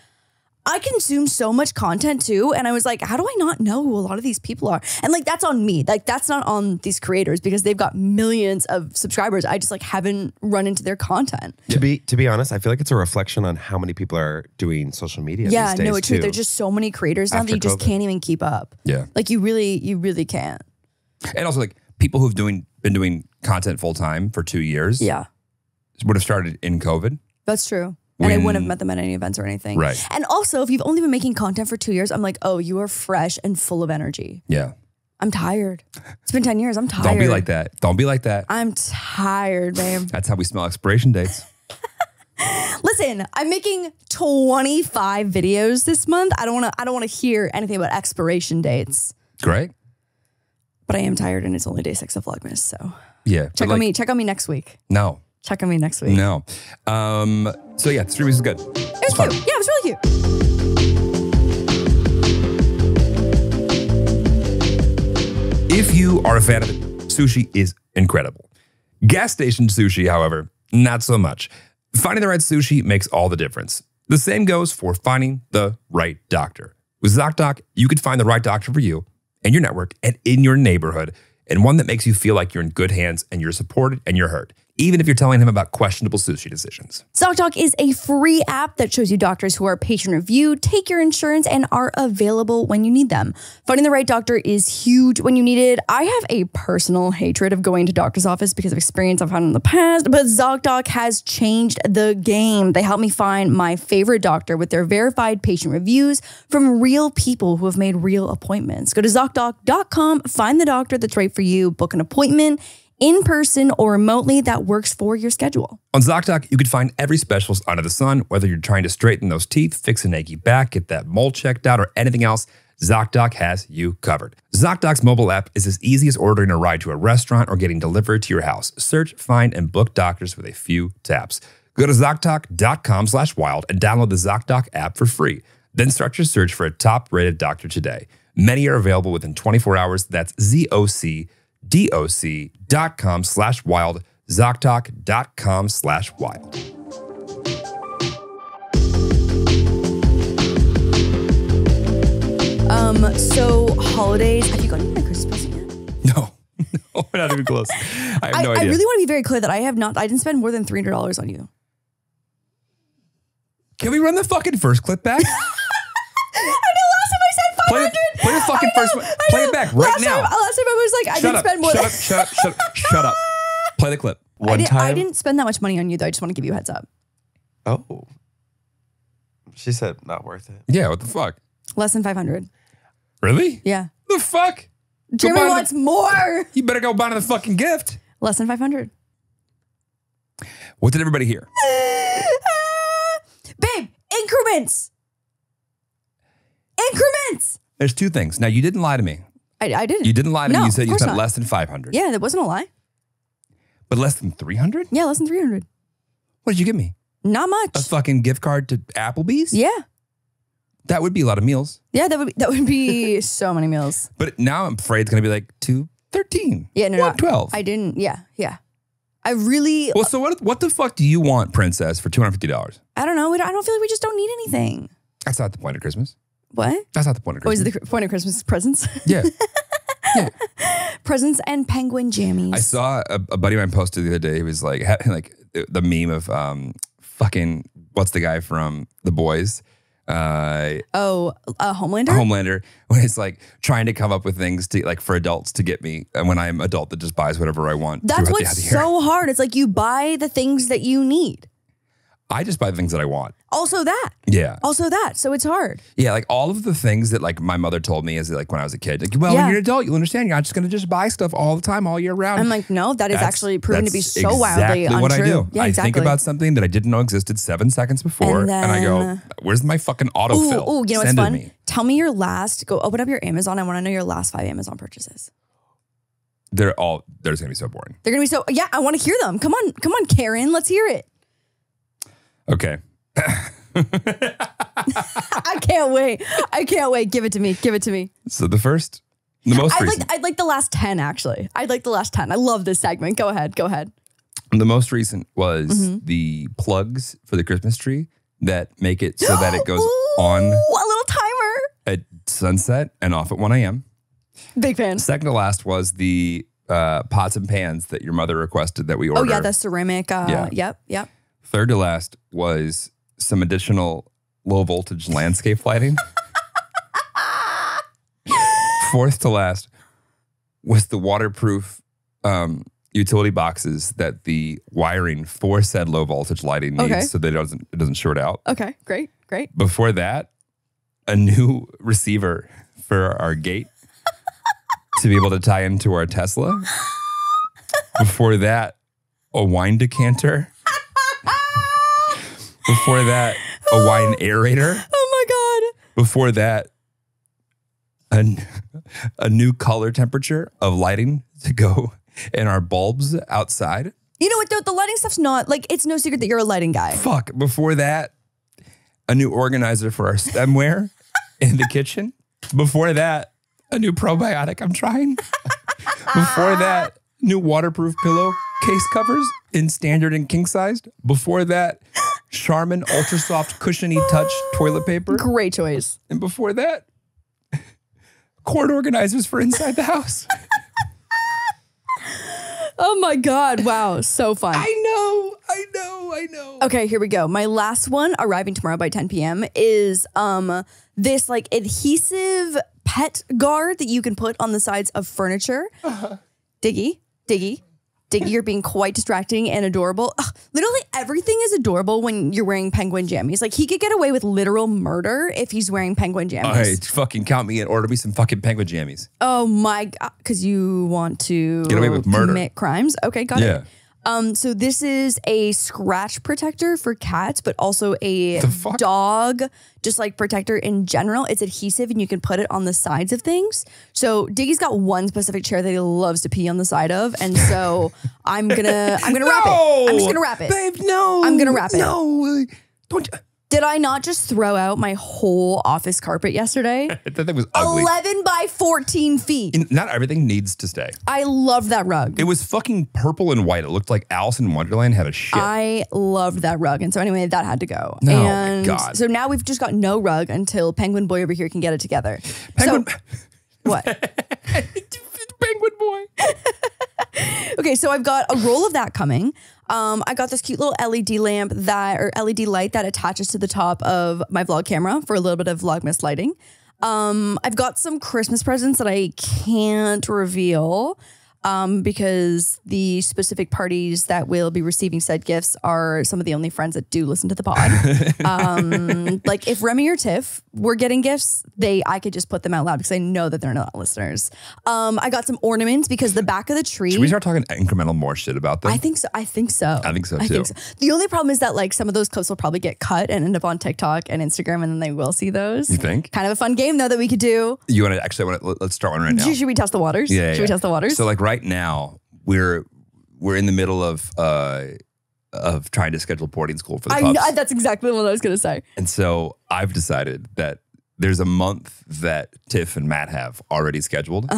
I consume so much content too. And I was like, how do I not know who a lot of these people are? And like, that's on me. Like, that's not on these creators because they've got millions of subscribers. I just like haven't run into their content. Yeah. To be honest, I feel like it's a reflection on how many people are doing social media these days. Yeah, no, it's true. There's just so many creators now that you just can't even keep up. Yeah. Like you really can't. And also like people who've been doing content full time for 2 years. Yeah. Would have started in COVID. That's true. And I wouldn't have met them at any events or anything. Right. And also, if you've only been making content for 2 years, I'm like, oh, you are fresh and full of energy. Yeah. I'm tired. It's been 10 years. I'm tired. Don't be like that. Don't be like that. I'm tired, babe. That's how we smell expiration dates. Listen, I'm making 25 videos this month. I don't want to hear anything about expiration dates. Great. But I am tired and it's only day 6 of Vlogmas, so. Yeah. Check on me. Check on me next week. No. Check on me next week. No. So yeah, Streamys is good. It was cute. Yeah, it was really cute. If you are a fan of it, sushi is incredible. Gas station sushi, however, not so much. Finding the right sushi makes all the difference. The same goes for finding the right doctor. With ZocDoc, you can find the right doctor for you and your network and in your neighborhood, and one that makes you feel like you're in good hands and you're supported and you're heard, even if you're telling him about questionable sushi decisions. ZocDoc is a free app that shows you doctors who are patient-reviewed, take your insurance, and are available when you need them. Finding the right doctor is huge when you need it. I have a personal hatred of going to doctor's office because of experience I've had in the past, but ZocDoc has changed the game. They helped me find my favorite doctor with their verified patient reviews from real people who have made real appointments. Go to ZocDoc.com, find the doctor that's right for you, book an appointment, in person or remotely, that works for your schedule. On ZocDoc, you can find every specialist under the sun, whether you're trying to straighten those teeth, fix an achy back, get that mole checked out, or anything else, ZocDoc has you covered. ZocDoc's mobile app is as easy as ordering a ride to a restaurant or getting delivered to your house. Search, find, and book doctors with a few taps. Go to ZocDoc.com/wild and download the ZocDoc app for free. Then start your search for a top-rated doctor today. Many are available within 24 hours. That's ZocDoc.com/wild, ZocDoc.com/wild. So holidays, have you gotten my Christmas yet? No, no, not even close. I have no idea. I really want to be very clear that I didn't spend more than $300 on you. Can we run the fucking first clip back? Play the fucking first one. Play it back right now. Last time I was like, I didn't spend more than... Shut up, shut up, shut up, shut up. Play the clip. One time. I didn't spend that much money on you, though. I just want to give you a heads up. Oh. She said not worth it. Yeah, what the fuck? Less than 500. Really? Yeah. The fuck? Jeremy wants more. You better go buy another fucking gift. Less than 500. What did everybody hear? Babe, increments. Increments. There's two things. Now, you didn't lie to me. I didn't. You didn't lie to me. You said you spent less than 500. Yeah, that wasn't a lie. But less than 300? Yeah, less than 300. What did you give me? Not much. A fucking gift card to Applebee's? Yeah. That would be a lot of meals. Yeah, that would be so many meals. But now I'm afraid it's going to be like 213. Yeah, no, 112. I didn't. Yeah, yeah. I really. Well, so what the fuck do you want, princess, for $250? I don't know. I don't feel like we just don't need anything. That's not the point of Christmas. What? That's not the point of Christmas. Oh, is it the point of Christmas? Presents? Yeah. Yeah. Presents and penguin jammies. I saw a buddy of mine posted the other day. He was like the meme of fucking, what's the guy from The Boys? Homelander? Homelander. When it's like trying to come up with things to like for adults to get me. And when I'm adult that just buys whatever I want. That's what's so hard. It's like you buy the things that you need. I just buy the things that I want. Also that. Yeah. Also that. So it's hard. Yeah. Like all of the things that like my mother told me is like when I was a kid, like, well, yeah, when you're an adult, you'll understand. You're not just going to just buy stuff all the time, all year round. I'm like, no, that is actually proven to be so wildly untrue. That's what I do. Yeah, exactly. I think about something that I didn't know existed 7 seconds before and I go, where's my fucking autofill? Oh, you know what's fun? Tell me your last, go open up your Amazon. I want to know your last 5 Amazon purchases. They're just going to be so boring. They're going to be so, yeah, I want to hear them. Come on, come on, Karen. Let's hear it. Okay. I can't wait. I can't wait. Give it to me. Give it to me. So the first, the most recent. I'd like the last 10, actually. I'd like the last 10. I love this segment. Go ahead. Go ahead. The most recent was the plugs for the Christmas tree that make it so that it goes on. A little timer. At sunset and off at 1 a.m. Big fan. Second to last was the pots and pans that your mother requested that we order. Oh, yeah. The ceramic. Yeah. Yep. Yep. Third to last was some additional low voltage landscape lighting. Fourth to last was the waterproof utility boxes that the wiring for said low voltage lighting needs so that it doesn't short out. Okay, great, great. Before that, a new receiver for our gate to be able to tie into our Tesla. Before that, a wine decanter. Before that, a wine aerator. Oh my God. Before that, a new color temperature of lighting to go in our bulbs outside. You know what though? The lighting stuff's not, like, it's no secret that you're a lighting guy. Fuck. Before that, a new organizer for our stemware in the kitchen. Before that, a new probiotic I'm trying. Before that, new waterproof pillow case covers in standard and king sized. Before that, Charmin ultra soft cushiony touch toilet paper. Great choice. And before that, cord organizers for inside the house. Oh my God. Wow. So fun. I know. Okay, here we go. My last one, arriving tomorrow by 10 p.m. is this like adhesive pet guard that you can put on the sides of furniture. Uh-huh. Diggy, you're being quite distracting and adorable. Ugh, literally everything is adorable when you're wearing penguin jammies. Like, he could get away with literal murder if he's wearing penguin jammies. All right, fucking count me in. Order me some fucking penguin jammies. Oh my God, because you want to get away with murder. Commit crimes. Okay, got it. So this is a scratch protector for cats, but also a dog, just like protector in general. It's adhesive and you can put it on the sides of things. So Diggy's got one specific chair that he loves to pee on the side of. And so I'm gonna wrap it. I'm just gonna wrap it. Babe, no. I'm gonna wrap it. No, don't. Did I not just throw out my whole office carpet yesterday? That thing was ugly. 11 by 14 feet. And not everything needs to stay. I loved that rug. It was fucking purple and white. It looked like Alice in Wonderland had a shit. I loved that rug. And so anyway, that had to go. Oh, and my God. So now we've just got no rug until Penguin Boy over here can get it together. Penguin. So, what? Penguin Boy. Okay, so I've got a roll of that coming. I got this cute little LED lamp that, or LED light that attaches to the top of my vlog camera for a little bit of Vlogmas lighting. I've got some Christmas presents that I can't reveal because the specific parties that will be receiving said gifts are some of the only friends that do listen to the pod. Like if Remy or Tiff were getting gifts, I could just put them out loud because I know that they're not listeners. I got some ornaments because the back of the tree. Should we start talking incremental more shit about them? I think so too. The only problem is that like some of those clips will probably get cut and end up on TikTok and Instagram, and then they will see those. You think? Kind of a fun game though that we could do. You want to let's start one right now. Should we test the waters? Yeah. Should we test the waters? So like, right now, we're in the middle of trying to schedule boarding school for the pups. That's exactly what I was going to say. And so I've decided that there's a month that Tiff and Matt have already scheduled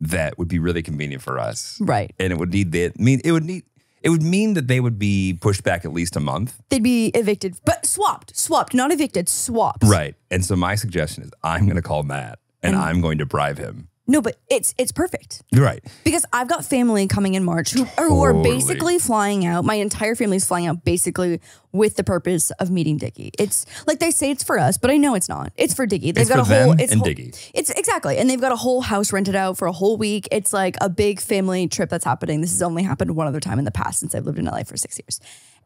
that would be really convenient for us, right? And it would need it would mean that they would be pushed back at least a month. They'd be evicted, but swapped, not evicted, swapped. Right. And so my suggestion is I'm going to call Matt and I'm going to bribe him. No, but it's perfect. You're right. Because I've got family coming in March who are basically flying out. My entire family's flying out basically with the purpose of meeting Diggy. It's like they say it's for us, but I know it's not. It's for Diggy. They've got a whole Diggy. It's exactly. And they've got a whole house rented out for a whole week. It's like a big family trip that's happening. This has only happened one other time in the past since I've lived in LA for 6 years.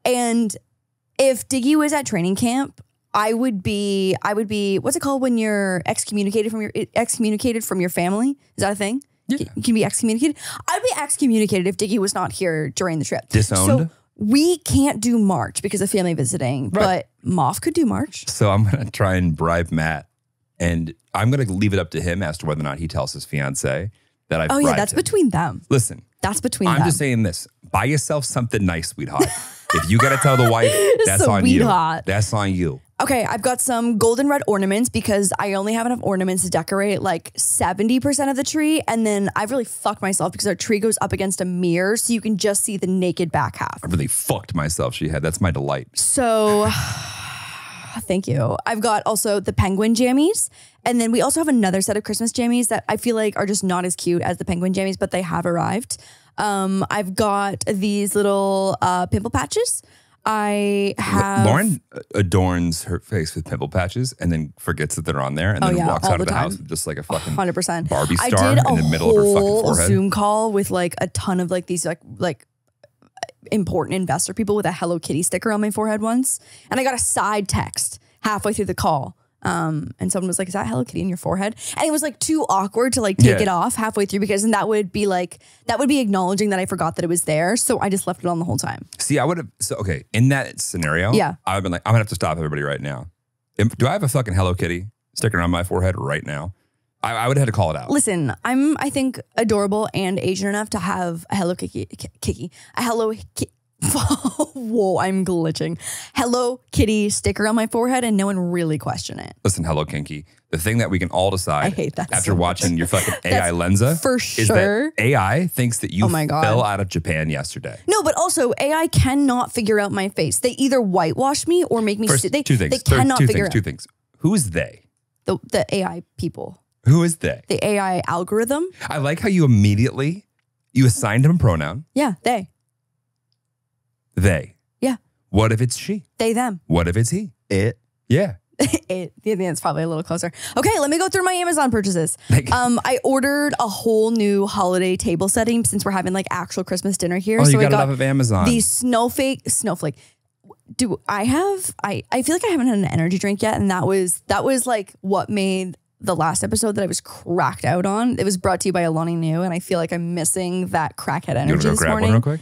And if Diggy was at training camp, I would be, what's it called when you're excommunicated from your family? Is that a thing? Yeah. You can be excommunicated. I'd be excommunicated if Diggy was not here during the trip. Disowned. So we can't do March because of family visiting, right. But Moff could do March. So I'm going to try and bribe Matt, and I'm going to leave it up to him as to whether or not he tells his fiance that I've bribed him. Oh yeah, that's between them. Listen. That's between them. I'm just saying this. Buy yourself something nice, sweetheart. If you got to tell the wife, that's on you. That's on you. Okay, I've got some golden red ornaments because I only have enough ornaments to decorate like 70% of the tree. And then I've really fucked myself because our tree goes up against a mirror so you can just see the naked back half. I really fucked myself, she had. That's my delight. So, thank you. I've got also the penguin jammies. And then we also have another set of Christmas jammies that I feel like are just not as cute as the penguin jammies, but they have arrived. I've got these little pimple patches. I have. Lauren adorns her face with pimple patches and then forgets that they're on there and then walks out of the house with just like a fucking 100% Barbie star in the middle of her fucking forehead. I did a Zoom call with like a ton of like these like important investor people with a Hello Kitty sticker on my forehead once, and I got a side text halfway through the call And someone was like, is that Hello Kitty in your forehead? And it was like too awkward to like take it off halfway through, because then that would be like, that would be acknowledging that I forgot that it was there. So I just left it on the whole time. See, I would have, so okay, in that scenario, I would have been like, I'm gonna have to stop everybody right now. Do I have a fucking Hello Kitty sticking around my forehead right now? I would have had to call it out. Listen, I'm, I think, adorable and Asian enough to have a Hello Kitty, whoa, I'm glitching. Hello Kitty sticker on my forehead and no one really question it. Listen, Hello Kinky, the thing that we can all decide after watching your fucking AI Lenza for sure is that AI thinks that you fell out of Japan yesterday. No, but also AI cannot figure out my face. They either whitewash me or make me Two things. Who is they? The AI people. Who is they? The AI algorithm. I like how you immediately, you assigned him a pronoun. Yeah, they. They. Yeah. What if it's she? They, them. What if it's he? It. Yeah. It. Yeah, that's probably a little closer. Okay, let me go through my Amazon purchases. I ordered a whole new holiday table setting since we're having like actual Christmas dinner here. Oh, so you got it off of Amazon. The snowflake. Do I have, I feel like I haven't had an energy drink yet. And that was like what made the last episode that I was cracked out on. It was brought to you by Alani New. And I feel like I'm missing that crackhead energy this morning. One real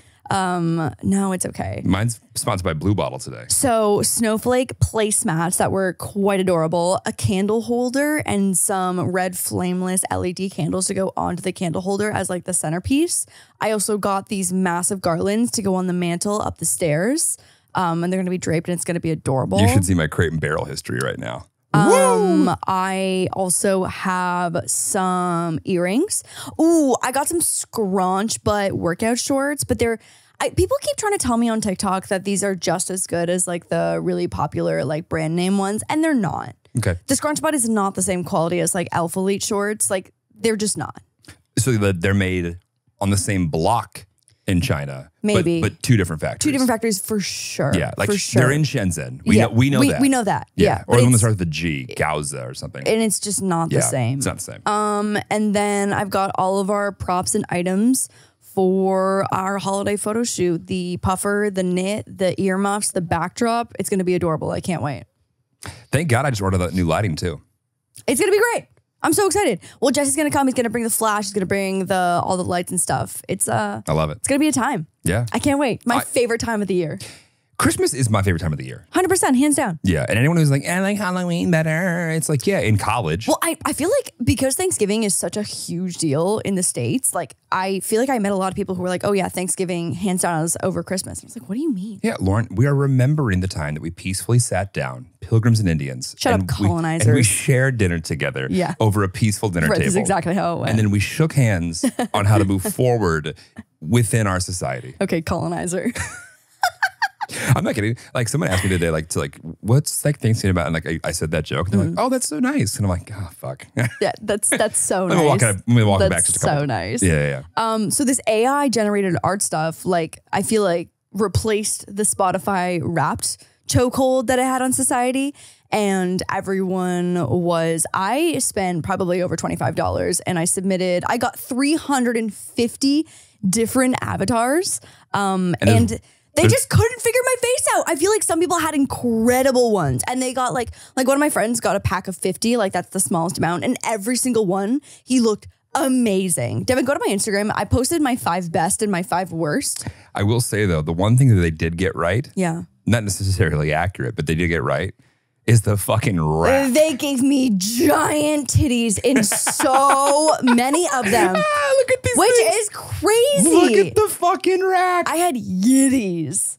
quick? No, it's okay. Mine's sponsored by Blue Bottle today. So snowflake placemats that were quite adorable, a candle holder, and some red flameless LED candles to go onto the candle holder as like the centerpiece. I also got these massive garlands to go on the mantle up the stairs. And they're going to be draped and it's going to be adorable. You should see my Crate and Barrel history right now. I also have some earrings. Ooh, I got some scrunch butt workout shorts, but they're, people keep trying to tell me on TikTok that these are just as good as like the really popular like brand name ones, and they're not. Okay. The scrunch butt is not the same quality as like Elf Elite shorts. Like they're just not. So they're made on the same block in China. Maybe. But two different factories. Two different factories for sure. Yeah, like for sure. They're in Shenzhen. We know that. Yeah. Or the one that starts with the G, Gaoza or something. And it's just not the same. It's not the same. And then I've got all of our props and items for our holiday photo shoot. The puffer, the knit, the earmuffs, the backdrop. It's going to be adorable. I can't wait. Thank God I just ordered that new lighting too. It's going to be great. I'm so excited. Well, Jesse's going to come. He's going to bring the flash. He's going to bring all the lights and stuff. It's I love it. It's going to be a time. Yeah. I can't wait. My favorite time of the year. Christmas is my favorite time of the year. 100%. Hands down. Yeah. And anyone who's like, I like Halloween better. It's like, yeah, in college. Well, I feel like because Thanksgiving is such a huge deal in the States, like I feel like I met a lot of people who were like, oh yeah, Thanksgiving hands down is over Christmas. And I was like, what do you mean? Yeah, Lauren, we are remembering the time that we peacefully sat down, pilgrims and Indians. Shut up, colonizers. And we shared dinner together over a peaceful dinner table. That's exactly how it went. And then we shook hands on how to move forward within our society. Okay, colonizer. I'm not kidding. Like someone asked me today, like what's like Thanksgiving about? And like I said that joke, and they're like, "Oh, that's so nice." And I'm like, "Oh, fuck." Yeah, that's so nice. Let me walk back just a couple. So nice. Yeah. So this AI generated art stuff, like I feel like replaced the Spotify Wrapped chokehold that I had on society, and everyone was. I spent probably over $25, and I submitted. I got 350 different avatars, and they just couldn't figure my face out. I feel like some people had incredible ones, and they got like one of my friends got a pack of 50, like that's the smallest amount, and every single one, he looked amazing. Devin, go to my Instagram. I posted my 5 best and my 5 worst. I will say though, the one thing that they did get right, not necessarily accurate, but they did get right, is the fucking wrap. They gave me giant titties in so many of them. Ah, look at these Which is crazy. Look at the fucking rack. I had yitties.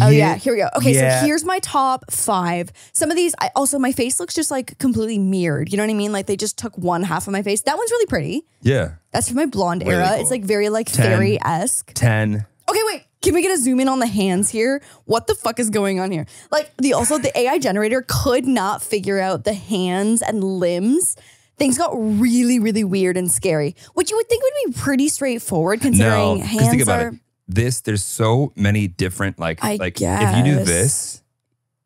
Oh yeah, here we go. Okay, so here's my top 5. Some of these, my face looks just like completely mirrored. You know what I mean? Like they just took one half of my face. That one's really pretty. Yeah. That's from my blonde era. Really cool. It's like very like fairy-esque. 10. Okay, wait. Can we get a zoom in on the hands here? What the fuck is going on here? Like the AI generator could not figure out the hands and limbs. Things got really, really weird and scary, which you would think would be pretty straightforward considering hands think about it. There's so many different like if you do this,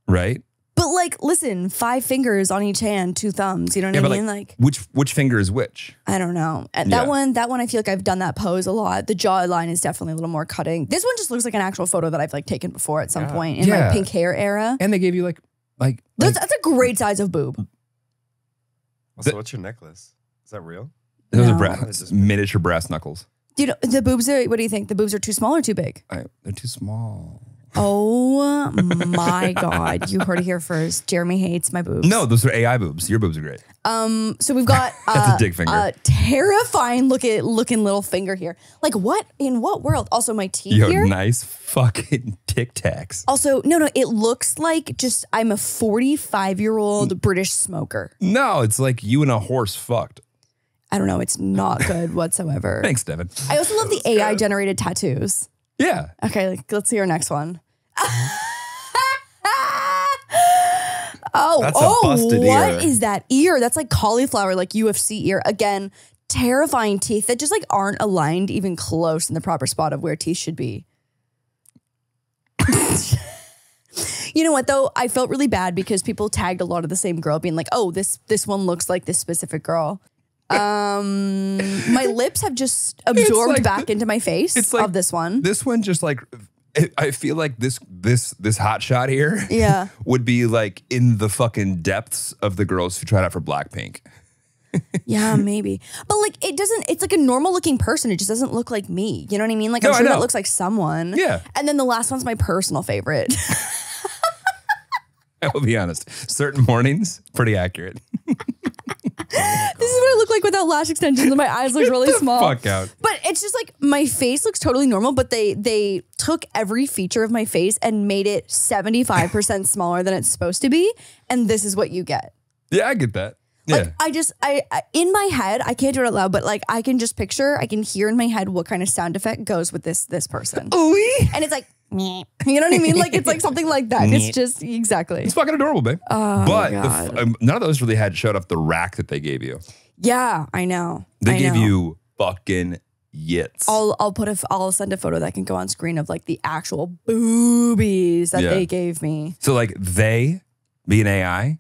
right? But like, listen, 5 fingers on each hand, 2 thumbs. You know what I mean? Like which finger is which? I don't know. That one, I feel like I've done that pose a lot. The jawline is definitely a little more cutting. This one just looks like an actual photo that I've like taken before at some point in my pink hair era. And they gave you like that's a great size of boob. Also, what's your necklace? Is that real? Those are brass, miniature brass knuckles. Dude, the boobs are, what do you think? The boobs are too small or too big? They're too small. Oh my God. You heard it here first. Jeremy hates my boobs. No, those are AI boobs. Your boobs are great. So we've got that's a dick finger. Terrifying looking little finger here. Like what? In what world? Also my teeth here. Nice fucking Tic Tacs. Also, no. It looks like just I'm a 45-year-old British smoker. No, it's like you and a horse fucked. I don't know. It's not good whatsoever. Thanks, Devin. I also love the AI-generated tattoos. Yeah. Okay, let's see our next one. What is that ear? That's like cauliflower, like UFC ear. Again, terrifying teeth that just like aren't aligned even close in the proper spot of where teeth should be. You know what though? I felt really bad because people tagged a lot of the same girl being like, oh, this one looks like this specific girl. My lips have just absorbed like back into my face of this one. This one just like, I feel like this hot shot here would be like in the fucking depths of the girls who tried out for Blackpink. Yeah, maybe. But like, it doesn't, it's like a normal looking person. It just doesn't look like me. You know what I mean? Like I'm sure that looks like someone. Yeah. And then the last one's my personal favorite. I will be honest. Certain mornings, pretty accurate. This is what I look like without lash extensions and my eyes look really small. Fuck out. But it's just like my face looks totally normal, but they took every feature of my face and made it 75% smaller than it's supposed to be. And this is what you get. Yeah, I get that. Yeah. Like I in my head, I can't do it out loud, but like I can just picture, I can hear in my head what kind of sound effect goes with this person. Ooh-wee. And it's like, you know what I mean? Like it's like something like that. It's just exactly. It's fucking adorable, babe. Oh, but none of those really had showed up the rack that they gave you. Yeah, I know. They gave you fucking yits. I'll send a photo that can go on screen of like the actual boobies that they gave me. So like they, being AI,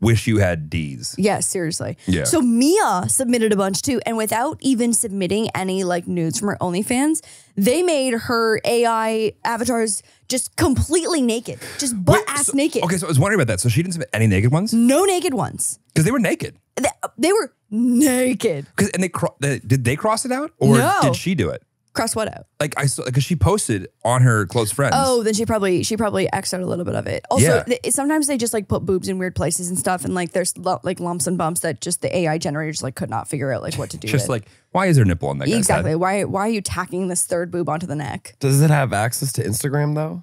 wish you had D's. Yeah, seriously. Yeah. So Mia submitted a bunch too, and without even submitting any like nudes from her OnlyFans, they made her AI avatars just completely naked, just butt-ass naked. Okay, so I was wondering about that. So she didn't submit any naked ones? No naked ones. Because they were naked. They were naked. And did they cross it out, or did she do it? Cross what out? Like I saw, because she posted on her close friends. Oh, then she probably X'd out a little bit of it. Also, sometimes they just like put boobs in weird places and stuff, and like there's like lumps and bumps that just the AI generators like could not figure out like what to do. Just like, why is there nipple on that guy's head? Exactly. Why are you tacking this third boob onto the neck? Does it have access to Instagram though?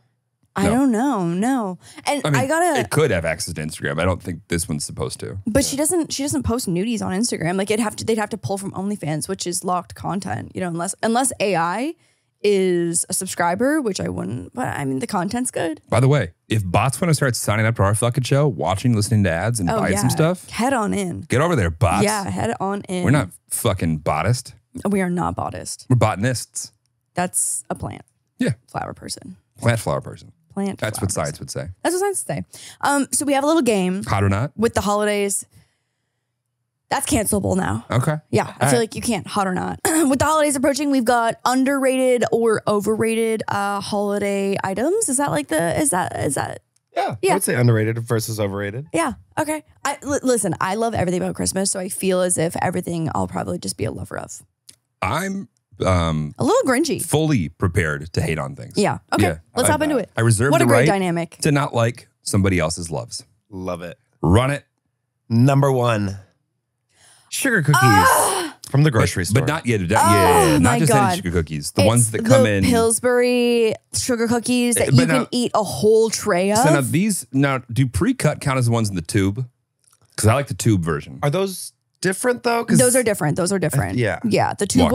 I don't know. No. And I mean, it could have access to Instagram. I don't think this one's supposed to. But she doesn't post nudies on Instagram. Like they'd have to pull from OnlyFans, which is locked content, you know, unless AI is a subscriber, which I wouldn't, but I mean the content's good. By the way, if bots want to start signing up to our fucking show, watching, listening to ads and buying some stuff, head on in. Get over there, bots. Yeah, head on in. We're not fucking bottist. We are not bottist. We're botanists. That's a plant. Yeah. Flower person. Plant flower person. That's what science would say. That's what science would say. So we have a little game. Hot or not? With the holidays. That's cancelable now. Okay. Yeah. I feel like you can't. Hot or not. With the holidays approaching, we've got underrated or overrated holiday items. Is that like the, is that? Yeah. I would say underrated versus overrated. Yeah. Okay. Listen, I love everything about Christmas. So I feel as if everything I'll probably just be a lover of. I'm a little grinchy. Fully prepared to hate on things. Yeah. Okay. Yeah. Let's hop into it. I reserve the right dynamic to not like somebody else's loves. Love it. Run it. Number one. Sugar cookies from the grocery store. But not yet. Not just any sugar cookies. The ones that come in. Pillsbury sugar cookies that you can eat a whole tray of. So now these, do pre-cut count as the ones in the tube? Because I like the tube version. Are those different though? Those are different. Those are different. Yeah. Yeah. The tube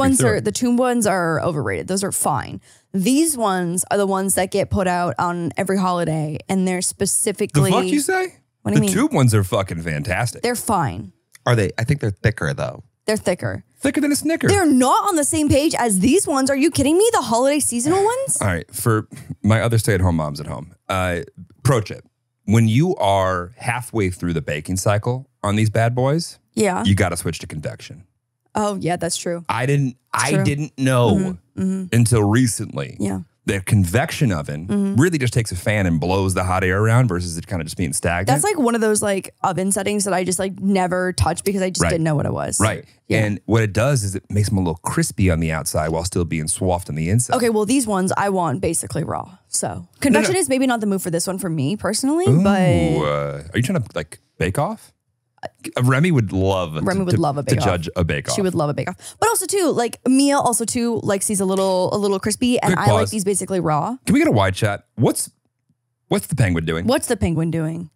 ones are overrated. Those are fine. These ones are the ones that get put out on every holiday, and they're specifically. The fuck you say? What do you mean? The tube ones are fucking fantastic. They're fine. Are they? I think they're thicker though. They're thicker. Thicker than a Snicker. They're not on the same page as these ones. Are you kidding me? The holiday seasonal ones? All right. For my other stay-at-home moms at home, pro tip. When you are halfway through the baking cycle on these bad boys, yeah, you got to switch to convection. Oh yeah, that's true. I didn't know until recently. Yeah, The convection oven really just takes a fan and blows the hot air around versus it kind of just being stagnant. That's like one of those like oven settings that I just like never touched because I just didn't know what it was. Right. Yeah. And what it does is it makes them a little crispy on the outside while still being soft on the inside. Okay, well these ones I want basically raw. So convection is maybe not the move for this one for me personally. Ooh, but are you trying to like bake off? Remy would love to judge a bake-off. She would love a bake-off. But also too, like Mia also too likes these a little crispy, and I like these basically raw. Can we get a wide chat? What's the penguin doing? What's the penguin doing?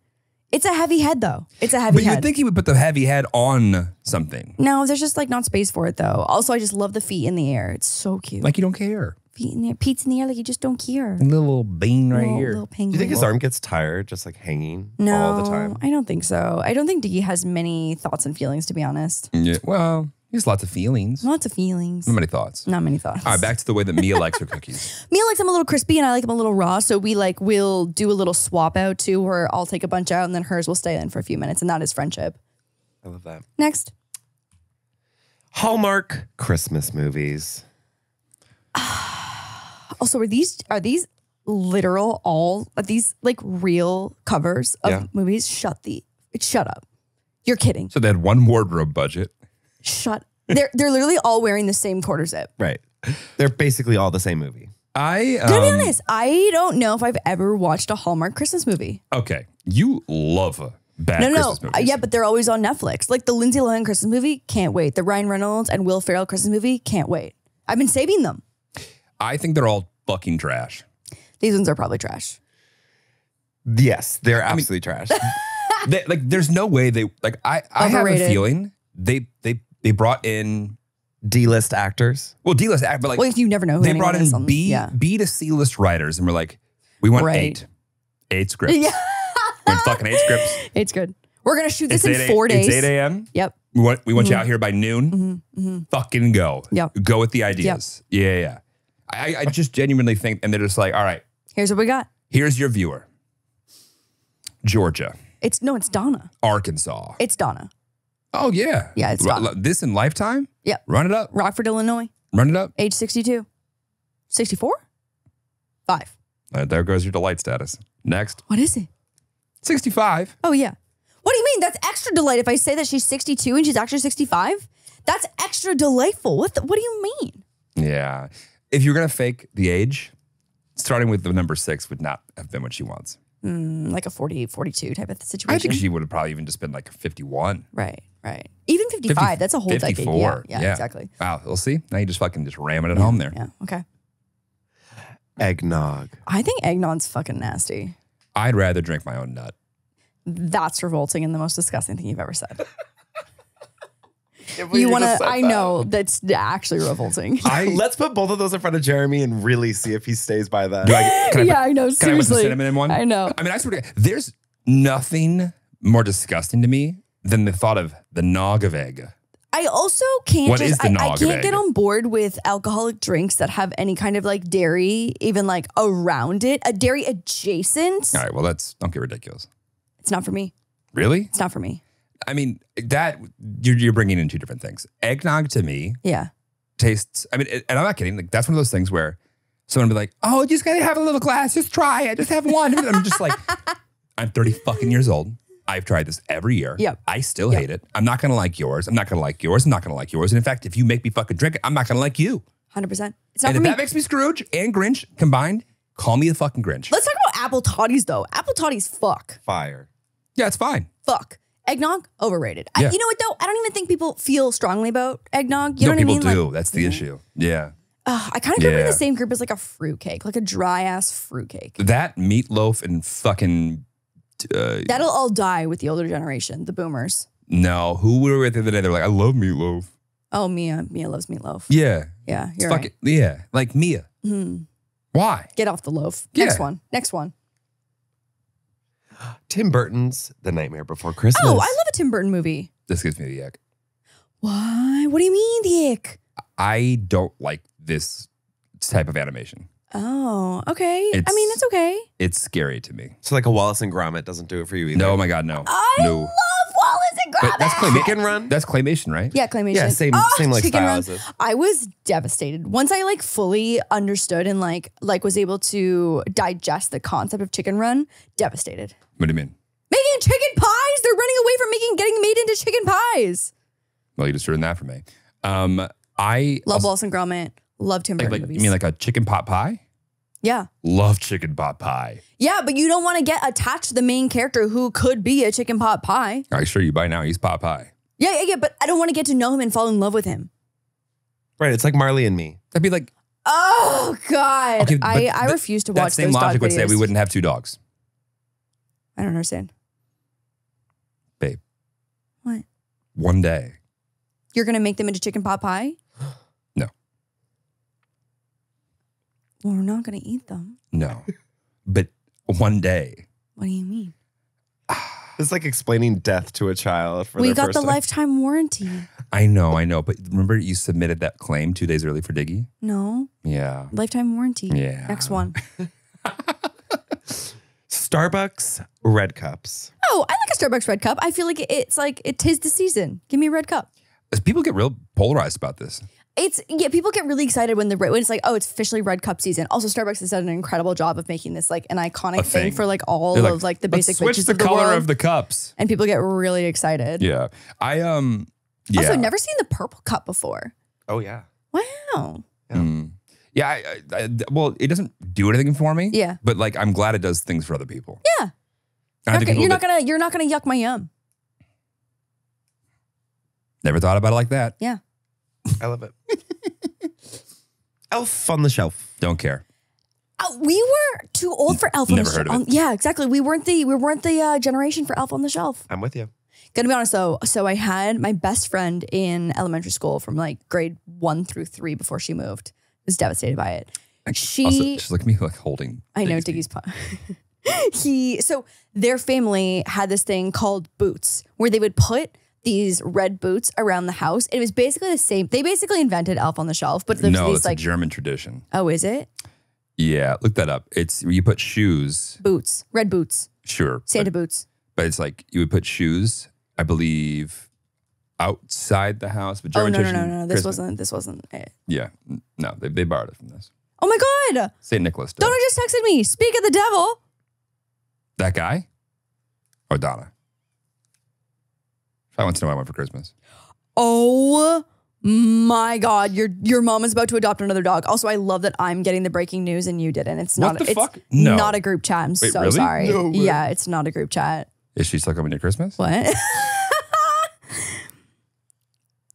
It's a heavy head though. It's a heavy head. But you'd think he would put the heavy head on something. No, there's just like not space for it though. Also, I just love the feet in the air. It's so cute. Like you don't care. Feet in the air. Pete's in the air like you just don't care. And little bean right here. Little penguin. Do you think his arm gets tired just like hanging all the time? I don't think so. I don't think Diggy has many thoughts and feelings, to be honest. Yeah. Well, he has lots of feelings. Lots of feelings. Not many thoughts. Not many thoughts. All right, back to the way that Mia likes her cookies. Mia likes them a little crispy and I like them a little raw. So we like, we'll do a little swap out too where I'll take a bunch out and then hers will stay in for a few minutes. And that is friendship. I love that. Next. Hallmark Christmas movies. Also, are these literal like real covers of movies? Shut up. You're kidding. So they had one wardrobe budget. Shut. They're literally all wearing the same quarter zip. Right. They're basically all the same movie. To be honest, I don't know if I've ever watched a Hallmark Christmas movie. Okay. You love bad Christmas movies. Yeah, but they're always on Netflix. Like the Lindsay Lohan Christmas movie, can't wait. The Ryan Reynolds and Will Ferrell Christmas movie, can't wait. I've been saving them. I think they're all fucking trash. These ones are probably trash. Yes, they're absolutely trash. There's no way they like. I have a feeling they brought in D-list actors. Well, D-list actors, but like you never know. Who they brought in B to C-list writers, and we're like, we want eight scripts. Yeah, we want fucking 8 scripts. It's good. We're gonna shoot this in 4 days. It's 8 a.m. Yep. We want you out here by noon. Fucking go. Yep. Go with the ideas. Yep. Yeah. I just genuinely think, and they're just like, all right. Here's what we got. Here's your viewer. Georgia. It's Donna. Arkansas. It's Donna. Oh, yeah. Yeah, it's Donna. This in Lifetime? Yeah. Run it up. Rockford, Illinois. Run it up. Age 62. 64? 5. There goes your delight status. Next. What is it? 65. Oh, yeah. What do you mean? That's extra delight if I say that she's 62 and she's actually 65? That's extra delightful. What do you mean? Yeah. If you're going to fake the age, starting with the number 6 would not have been what she wants. Like a 40, 42 type of situation. I think she would have probably even just been like 51. Right. Even 55. 50, that's a whole 54. Decade. Yeah, exactly. Wow, we'll see. Now you just fucking just ramming it home there. Yeah, okay. Eggnog. I think eggnog's fucking nasty. I'd rather drink my own nut. That's revolting and the most disgusting thing you've ever said. You want to? I know that's actually revolting. Let's put both of those in front of Jeremy and really see if he stays by that. I know. Seriously, can I put some cinnamon in one? I know. I mean, I swear to God, there's nothing more disgusting to me than the thought of the nog of egg. I also can't. What is the nog of egg? I can't get on board with alcoholic drinks that have any kind of like dairy, even like around it, a dairy adjacent. All right, well, don't get ridiculous. It's not for me. Really? It's not for me. I mean, that you're bringing in two different things. Eggnog to me, tastes. I mean, and I'm not kidding. Like that's one of those things where someone will be like, "Oh, you just gotta have a little glass. Just try it. Just have one." And I'm just like, I'm 30 fucking years old. I've tried this every year. Yep. I still hate it. I'm not gonna like yours. I'm not gonna like yours. I'm not gonna like yours. And in fact, if you make me fucking drink it, I'm not gonna like you. 100%. It's not for me. If that makes me Scrooge and Grinch combined, call me the fucking Grinch. Let's talk about apple toddies though. Apple toddies, fuck. Fire. Yeah, it's fine. Fuck. Eggnog, overrated. Yeah. You know what, though? I don't even think people feel strongly about eggnog. You know what I mean? People do. Like, that's the issue. Yeah. I kind of grew up in the same group as like a fruitcake, like a dry-ass fruitcake. That meatloaf and fucking... That'll all die with the older generation, the boomers. No. Who were with the other day? They're like, I love meatloaf. Oh, Mia. Mia loves meatloaf. Yeah. Yeah, you're right. Yeah, like Mia. Mm. Why? Get off the loaf. Yeah. Next one. Tim Burton's The Nightmare Before Christmas. Oh, I love a Tim Burton movie. This gives me the ick. Why? What do you mean the ick? I don't like this type of animation. Oh, okay. I mean, it's okay. It's scary to me. So like a Wallace and Gromit doesn't do it for you either? No, oh my God, no. I love Wallace doesn't grab it. That's Chicken Run? That's Claymation, right? Yeah, Claymation. Yeah, same like style as it. I was devastated. Once I like fully understood and like was able to digest the concept of Chicken Run, devastated. What do you mean? Making chicken pies? They're running away from getting made into chicken pies. Well, you just ruined that for me. I love Wallace and Gromit. Love Tim Burton movies. You mean like a chicken pot pie? Yeah. Love chicken pot pie. Yeah, but you don't want to get attached to the main character who could be a chicken pot pie. Are you sure you buy now? He's pot pie. Yeah, but I don't want to get to know him and fall in love with him. Right, it's like Marley and Me. That'd be like... Oh, God. Okay, I refuse to watch those dog videos. That same logic would say we wouldn't have two dogs. I don't understand. Babe. What? One day. You're going to make them into chicken pot pie? Well, we're not going to eat them. No, but one day. What do you mean? It's like explaining death to a child. We got the lifetime warranty. I know. But remember you submitted that claim 2 days early for Diggy? No. Yeah. Lifetime warranty. Yeah. Next one. Starbucks red cups. Oh, I like a Starbucks red cup. I feel like it's like, it is the season. Give me a red cup. People get real polarized about this. People get really excited when it's like, oh, it's officially red cup season. Also, Starbucks has done an incredible job of making this like an iconic thing for like all of like the basic switch the color of the cups, and people get really excited. Yeah, I also never seen the purple cup before. Oh yeah, wow. Yeah, yeah. Well, it doesn't do anything for me. Yeah, but like I'm glad it does things for other people. Yeah, you're not gonna yuck my yum. Never thought about it like that. Yeah. I love it. Elf on the Shelf. Don't care. We were too old for Elf on the Shelf. Never heard of it. Yeah, exactly. We weren't the generation for Elf on the Shelf. I'm with you. Gonna be honest though. So I had my best friend in elementary school from like grade 1 through 3 before she moved. I was devastated by it. She's like me, like holding. I know Diggy's paw. So their family had this thing called boots, where they would put these red boots around the house. It was basically the same. They basically invented Elf on the Shelf, but no, it's like a German tradition. Oh, is it? Yeah, look that up. It's you put shoes, boots, red boots. Sure, Santa boots. But it's like you would put shoes, I believe, outside the house. But German tradition. No. This wasn't it. Yeah, no, they borrowed it from this. Oh my God! Saint Nicholas. Donna just texted me. Speak of the devil. That guy, or Donna. I want to know what I want for Christmas. Oh my God. Your mom is about to adopt another dog. Also, I love that I'm getting the breaking news and you didn't. It's not a group chat. I'm so sorry. No, yeah, it's not a group chat. Is she still coming to Christmas? What?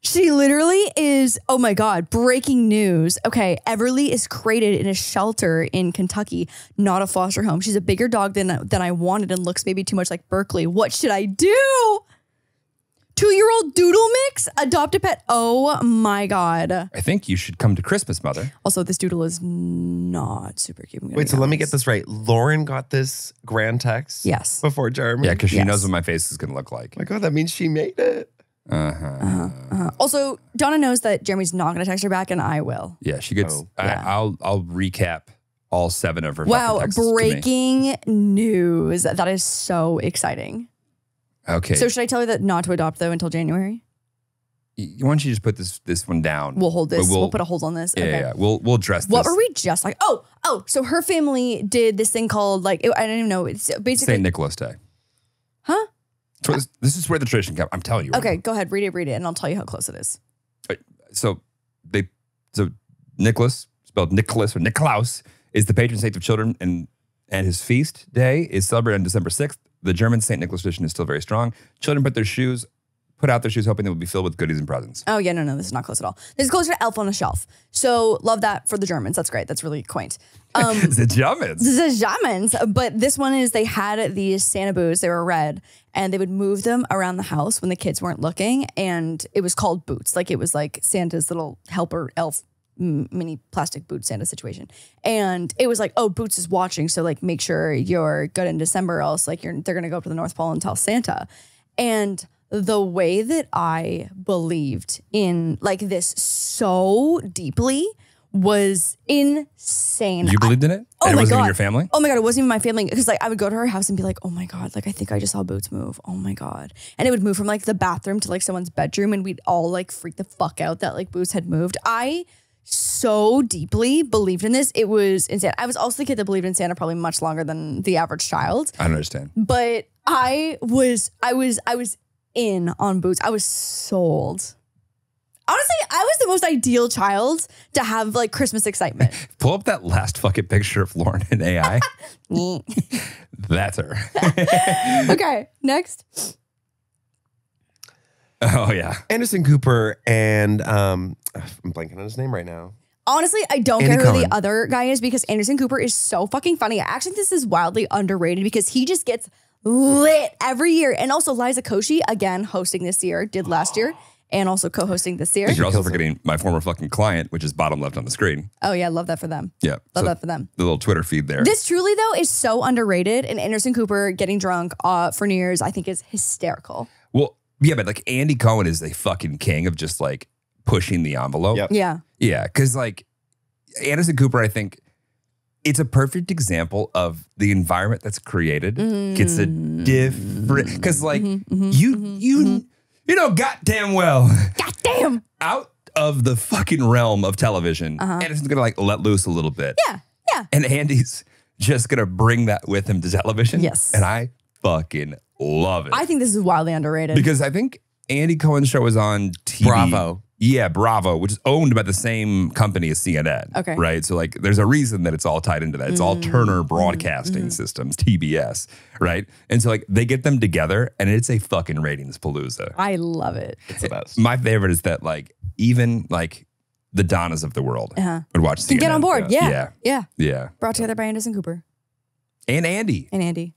She literally is, oh my God, breaking news. Okay, Everly is crated in a shelter in Kentucky, not a foster home. She's a bigger dog than I wanted and looks maybe too much like Berkeley. What should I do? 2-year-old doodle mix, adopt a pet. Oh my God. I think you should come to Christmas, mother. Also, this doodle is not super cute. Wait, so let me get this right. Lauren got this grand text? Yes. Before Jeremy? Yeah, because she knows what my face is going to look like. Oh my God, that means she made it. Also, Donna knows that Jeremy's not going to text her back, and I will. Yeah, she gets, I'll recap all 7 of her texts. Wow, breaking news. That is so exciting. Okay. So should I tell her that not to adopt though until January? Why don't you just put this one down? We'll hold this. We'll put a hold on this. Yeah, okay. Yeah. We'll address this. What were we just like? Oh. So her family did this thing called like I don't even know. It's basically St. Nicholas Day. Huh? So this is where the tradition comes. I'm telling you. Okay, go ahead. Read it, and I'll tell you how close it is. So Nicholas, spelled Nicholas or Nicklaus, is the patron saint of children, and his feast day is celebrated on December 6th. The German St. Nicholas tradition is still very strong. Children put out their shoes hoping they will be filled with goodies and presents. Oh, yeah, no, this is not close at all. This is closer to Elf on a Shelf. So love that for the Germans. That's great. That's really quaint. The Germans. But this one is they had these Santa boots. They were red. And they would move them around the house when the kids weren't looking. And it was called boots. Like it was like Santa's little helper elf mini plastic boot Santa situation. And it was like, oh, Boots is watching. So like, make sure you're good in December, else like they're going to go up to the North Pole and tell Santa. And the way that I believed in like this so deeply was insane. You believed in it? Oh and my it wasn't God. Even your family? Oh my God, it wasn't even my family. Because like I would go to her house and be like, oh my God, like I think I just saw Boots move. Oh my God. And it would move from like the bathroom to like someone's bedroom, and we'd all like freak the fuck out that like Boots had moved. I so deeply believed in this. It was insane. I was also the kid that believed in Santa probably much longer than the average child. I understand. But I was in on Boots. I was sold. Honestly, I was the most ideal child to have like Christmas excitement. Pull up that last fucking picture of Lauren in AI. That's her. Okay, next. Oh yeah, Anderson Cooper and I'm blanking on his name right now. Honestly, I don't get who the other guy is because Anderson Cooper is so fucking funny. I actually think this is wildly underrated because he just gets lit every year. And also Liza Koshy, again, hosting this year, did last year. And also co-hosting this year. You're also forgetting my former fucking client, which is bottom left on the screen. Oh yeah, love that for them. Yeah. Love that for them. The little Twitter feed there. This truly though is so underrated. And Anderson Cooper getting drunk for New Year's, I think is hysterical. Well, yeah, but like Andy Cohen is the fucking king of just like pushing the envelope. Yep. Yeah. Yeah, because like Anderson Cooper, I think it's a perfect example of the environment that's created. Mm-hmm. It's a different, because like you know, goddamn well. Goddamn. Out of the fucking realm of television, Anderson's going to like let loose a little bit. Yeah, yeah. And Andy's just going to bring that with him to television. Yes. And I fucking love it. I think this is wildly underrated. Because I think Andy Cohen's show was on TV. Bravo. Yeah, Bravo, which is owned by the same company as CNN. Okay. Right? So like there's a reason that it's all tied into that. It's all Turner Broadcasting Systems, TBS, right? And so like they get them together and it's a fucking ratings palooza. I love it. It's the best. My favorite is that like even like the Donnas of the world would watch CNN. Get on board. Yeah. Yeah. Yeah. Brought together by Anderson Cooper. And Andy. And Andy.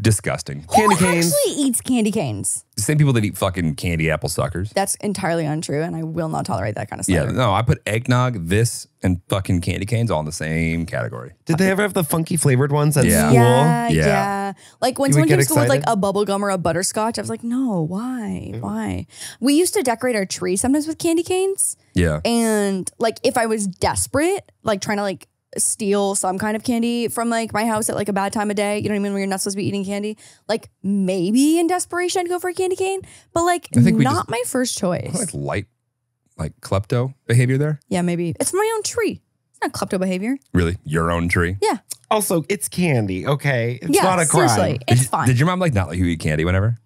Disgusting. Candy canes. Who actually eats candy canes? The same people that eat fucking candy apple suckers. That's entirely untrue, and I will not tolerate that kind of stuff. Yeah, no, I put eggnog, this, and fucking candy canes all in the same category. Did they ever have the funky flavored ones at school? Yeah, yeah. Like when someone came to school with like a bubble gum or a butterscotch, I was like, no, why? Why? We used to decorate our tree sometimes with candy canes. Yeah. And like if I was desperate, like trying to like steal some kind of candy from like my house at like a bad time of day, you know what I mean, when you're not supposed to be eating candy, like maybe in desperation I'd go for a candy cane, but like not my first choice. Like light, like klepto behavior there. Yeah, maybe it's my own tree. It's not klepto behavior. Really? Your own tree? Yeah. Also, it's candy. Okay, it's not a crime. Seriously, it's fine. Did your mom like not let you eat candy whenever?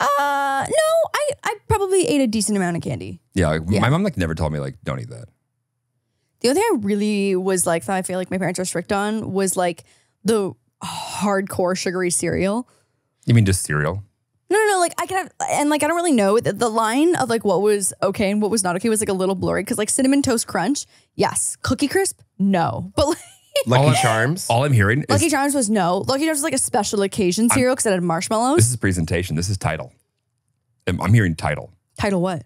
No, I probably ate a decent amount of candy. Yeah, like, my mom like never told me like don't eat that. The only thing I really was like that I feel like my parents were strict on was like the hardcore sugary cereal. You mean just cereal? No, no, no. Like I could have, and like I don't really know the line of like what was okay and what was not okay was like a little blurry because like Cinnamon Toast Crunch, yes. Cookie Crisp, no. But like Lucky Charms. All I'm hearing is Lucky Charms was no. Lucky Charms was like a special occasion cereal because it had marshmallows. This is presentation. This is title. I'm hearing title. Title what?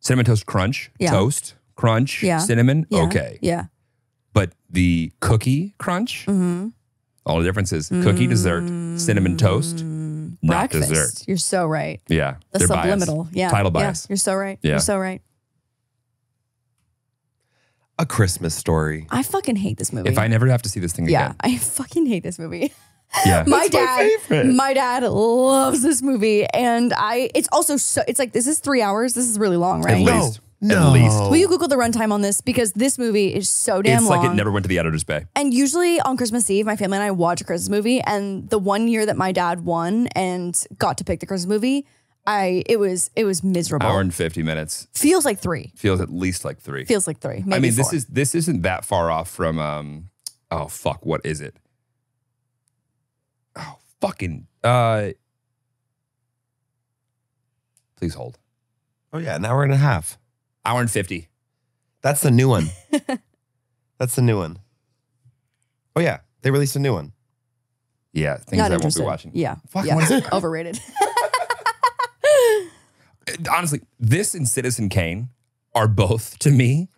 Cinnamon Toast Crunch. Yeah. Toast. Crunch, cinnamon, okay. Yeah. But the cookie crunch, all the difference is cookie dessert, cinnamon toast, not dessert. You're so right. Yeah. The subliminal. Biased. Yeah. Title bias. Yeah. You're so right. Yeah. You're so right. A Christmas Story. I fucking hate this movie. If I never have to see this thing again. Yeah, I fucking hate this movie. Yeah. my dad loves this movie. And it's also so, it's like, this is 3 hours. This is really long, right? At least. Will you Google the runtime on this? Because this movie is so damn long. It's like it never went to the editor's bay. And usually on Christmas Eve, my family and I watch a Christmas movie. And the one year that my dad won and got to pick the Christmas movie, it was miserable. Hour and 50 minutes. Feels like three. Feels at least like three. Feels like three. Maybe I mean, four. This isn't that far off from oh fuck, what is it? Oh fucking please hold. Oh yeah, an hour and a half. Hour and 50. That's the new one. That's the new one. Oh, yeah. They released a new one. Yeah. Things I won't be watching. Yeah. Fuck. Yeah. Overrated. Honestly, this and Citizen Kane are both, to me,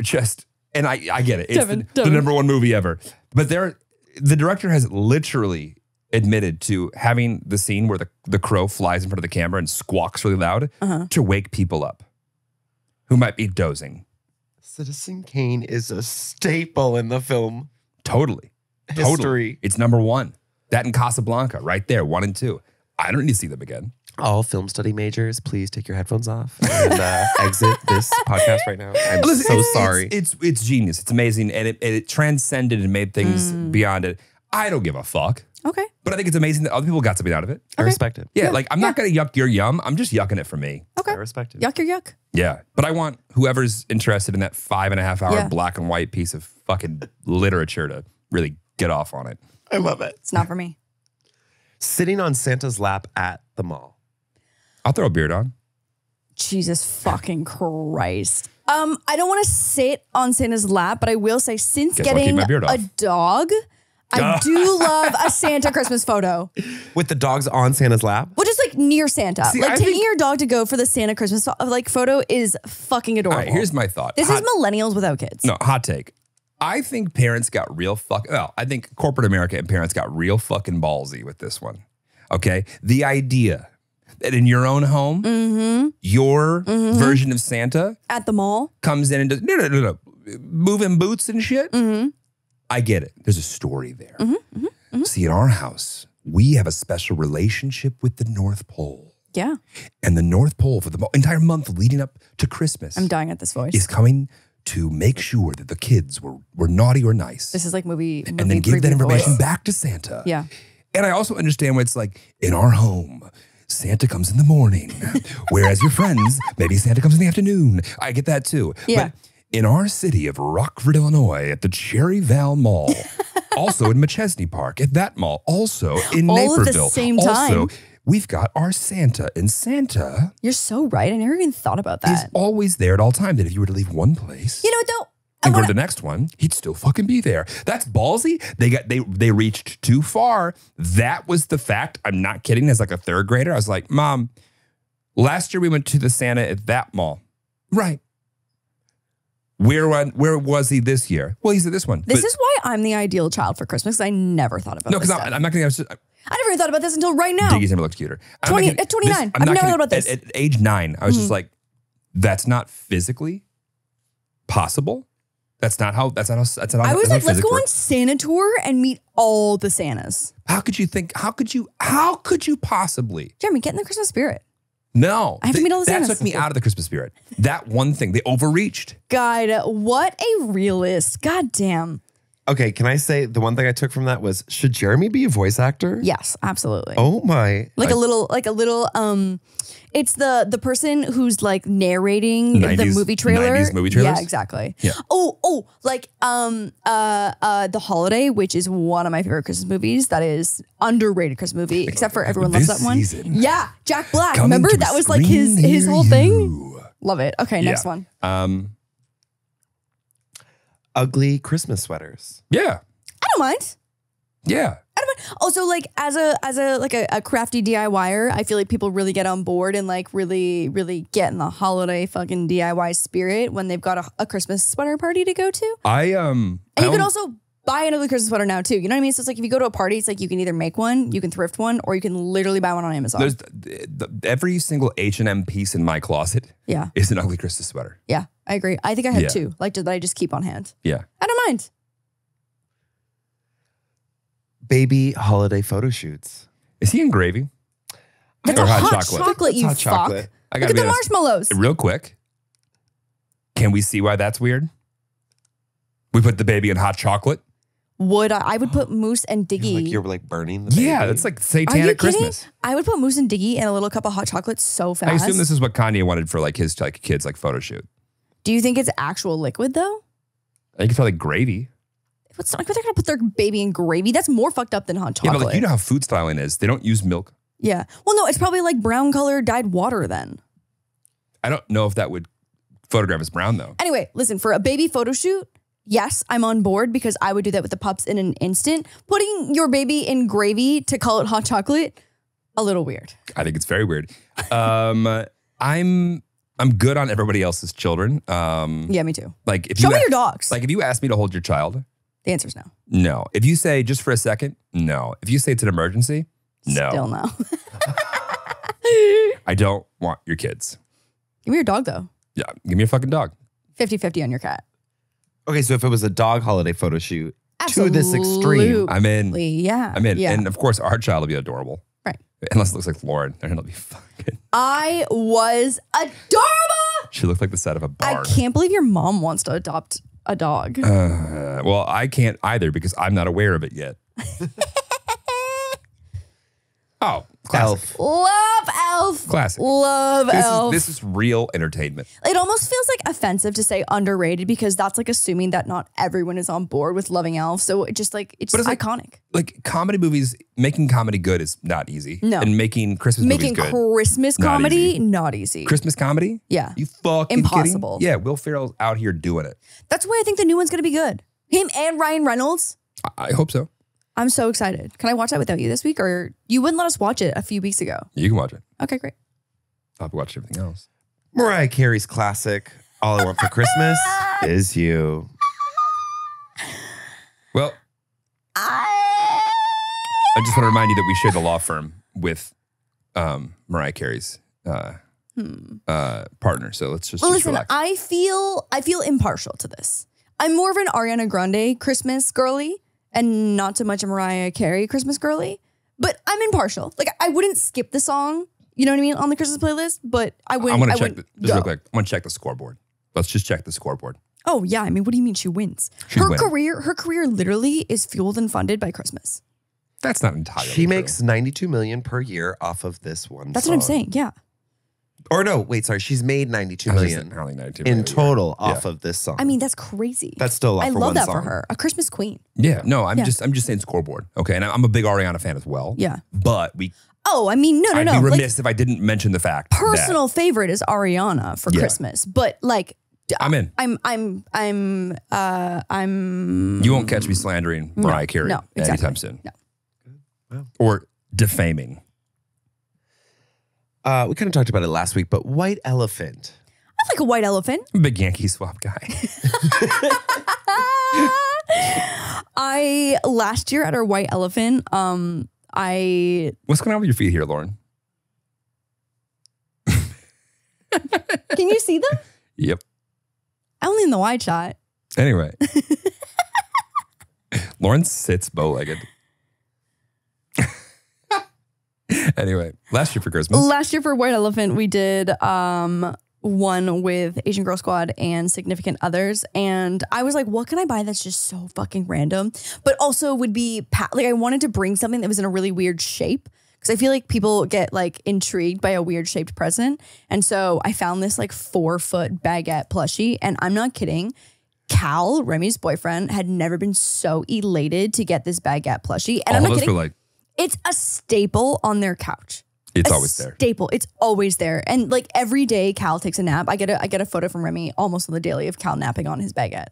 just, and I get it. It's the number one movie ever. But the director has literally admitted to having the scene where the crow flies in front of the camera and squawks really loud to wake people up who might be dozing. Citizen Kane is a staple in the film. Totally. History. Totally. It's number one. That and Casablanca right there, 1 and 2. I don't need to see them again. All film study majors, please take your headphones off and exit this podcast right now. I'm sorry. It's genius. It's amazing. And it transcended and made things beyond it. I don't give a fuck. Okay. But I think it's amazing that other people got something out of it. Okay. I respect it. Yeah, like I'm not going to yuck your yum. I'm just yucking it for me. Okay. I respect it. Yuck your yuck. Yeah. But I want whoever's interested in that 5.5 hour black and white piece of fucking literature to really get off on it. I love it. It's not for me. Sitting on Santa's lap at the mall. I'll throw a beard on. Jesus fucking Christ. I don't want to sit on Santa's lap, but I will say since getting a dog... I do love a Santa Christmas photo. With the dogs on Santa's lap? Well, just like near Santa. See, like taking your dog to go for the Santa Christmas like photo is fucking adorable. All right, here's my thought. This is millennials without kids. No, hot take. I think parents got real I think corporate America and parents got real fucking ballsy with this one. Okay? The idea that in your own home, your version of Santa at the mall comes in and does moving boots and shit. I get it. There's a story there. See, in our house, we have a special relationship with the North Pole. Yeah. And the North Pole for the entire month leading up to Christmas. I'm dying at this voice. Is coming to make sure that the kids were naughty or nice. This is like movie and then give that information back to Santa. Yeah. And I also understand why it's like, in our home, Santa comes in the morning. Whereas your friends, maybe Santa comes in the afternoon. I get that too. Yeah. But in our city of Rockford, Illinois, at the Cherry Vale Mall, also in McChesney Park, at that mall, also in Naperville. At the same time. Also, we've got our Santa, and Santa... You're so right. I never even thought about that. He's always there at all times, that if you were to leave one place... You know what, though? And go to the next one, he'd still fucking be there. That's ballsy. They reached too far. That was the fact. I'm not kidding. As like a third grader, I was like, Mom, last year we went to the Santa at that mall. Right. Where was he this year? Well, he's at this one. This is why I'm the ideal child for Christmas, because I never thought about this. No, because I'm not going to... I never thought about this until right now. Diggy's never looked cuter. At 29, I've never thought about this. At age 9, I was just like, that's not physically possible. That's not how I was like, let's go on Santa tour and meet all the Santas. How could you possibly? Jeremy, get in the Christmas spirit. No. I have to meet all the Santas. That took me out of the Christmas spirit. That one thing. They overreached. God, what a realist. God damn. Okay, can I say the one thing I took from that was, should Jeremy be a voice actor? Yes, absolutely. Oh my. Like a little it's the person who's like narrating the movie trailer. 90s movie trailers? Yeah, exactly. Yeah. Oh, like The Holiday, which is one of my favorite Christmas movies. That is underrated Christmas movie, except for everyone loves that one. Yeah, Jack Black. Remember that was like his whole thing? Love it. Okay, next one. Ugly Christmas sweaters. Yeah. I don't mind. Yeah. I don't mind. Also, like as a crafty DIYer, I feel like people really get on board and like really get in the holiday fucking DIY spirit when they've got a Christmas sweater party to go to. And you can also buy an ugly Christmas sweater now too. You know what I mean? So it's like if you go to a party, it's like you can either make one, you can thrift one, or you can literally buy one on Amazon. There's every single H&M piece in my closet is an ugly Christmas sweater. Yeah, I agree. I think I have two that I just keep on hand. Yeah. I don't mind. Baby holiday photo shoots. Is he in gravy? That's or a hot chocolate, you fuck. Look at the marshmallows. Real quick. Can we see why that's weird? We put the baby in hot chocolate. I would put Moose and Diggy. You're like burning the baby. Yeah, that's like satanic Christmas. I would put Moose and Diggy and a little cup of hot chocolate so fast. I assume this is what Kanye wanted for like his like kids like photo shoot. Do you think it's actual liquid though? I think it's probably gravy. What's like they're gonna put their baby in gravy? That's more fucked up than hot chocolate. Yeah, but like, you know how food styling is. They don't use milk. Yeah. Well, no, it's probably like brown color dyed water then. I don't know if that would photograph as brown though. Anyway, listen, for a baby photo shoot, yes, I'm on board because I would do that with the pups in an instant. Putting your baby in gravy to call it hot chocolate, a little weird. I think it's very weird. I'm good on everybody else's children. Yeah, me too. Like, if show me your dogs. Like, if you ask me to hold your child, the answer is no. No. If you say just for a second, no. If you say it's an emergency, no. Still no. I don't want your kids. Give me your dog though. Yeah, give me your fucking dog. 50-50 on your cat. Okay, so if it was a dog holiday photo shoot to this extreme, I'm in. Yeah. I'm in. Yeah. And of course, our child will be adorable. Right. Unless it looks like Lauren, then it'll be fucking. I was adorable. She looked like the side of a barn. I can't believe your mom wants to adopt a dog. Well, I can't either because I'm not aware of it yet. Oh, classic. Elf. Love Elf. Classic. Love Elf. This is real entertainment. It almost feels like offensive to say underrated because that's like assuming that not everyone is on board with loving Elf. So it just like, it's just iconic. Like comedy movies, making comedy good is not easy. No. And making Christmas movies good. Making Christmas comedy, not easy. Christmas comedy? Yeah. You fucking impossible. Kidding? Yeah, Will Ferrell's out here doing it. That's why I think the new one's going to be good. Him and Ryan Reynolds. I hope so. I'm so excited. Can I watch that without you this week? Or you wouldn't let us watch it a few weeks ago. You can watch it. Okay, great. I've watched everything else. Mariah Carey's classic, All I Want for Christmas Is You. Well, I just want to remind you that we shared the law firm with Mariah Carey's partner. So let's just, well, listen, relax. I feel impartial to this. I'm more of an Ariana Grande Christmas girly. And not so much a Mariah Carey Christmas girly, but I'm impartial. Like, I wouldn't skip the song, you know what I mean, on the Christmas playlist, but I wouldn't. I'm gonna check the scoreboard. Let's just check the scoreboard. Oh, yeah. I mean, what do you mean she wins? Her career literally is fueled and funded by Christmas. That's not entirely true. She makes $92 million per year off of this one. That's song. What I'm saying, yeah. Or no, wait, sorry. She's made $92 million in total off of this song. I mean, that's crazy. That's still a lot for one song. I love that for her. A Christmas queen. Yeah. No, I'm just saying scoreboard. Okay, and I'm a big Ariana fan as well. Yeah. But we... Oh, I mean, no. I'd be remiss if I didn't mention the fact personal favorite is Ariana for Christmas. But like... I'm in. You won't catch me slandering Mariah Carey anytime soon. No. Well, or defaming. We kind of talked about it last week, but White Elephant. I like a White Elephant. I'm a big Yankee Swap guy. Last year at our White Elephant, What's going on with your feet here, Lauren? Can you see them? Yep. Only in the wide shot. Anyway. Lauren sits bow-legged. Anyway, last year for Christmas. Last year for White Elephant, we did one with Asian Girl Squad and Significant Others. And I was like, what can I buy that's just so fucking random? But also would be, like, I wanted to bring something that was in a really weird shape. Because I feel like people get, like, intrigued by a weird shaped present. And so I found this, like, 4-foot baguette plushie. And I'm not kidding. Cal, Remy's boyfriend, had never been so elated to get this baguette plushie. And I'm not kidding. It's a staple on their couch. It's always there. Staple. It's always there. And like every day Cal takes a nap. I get a photo from Remy almost on the daily of Cal napping on his baguette.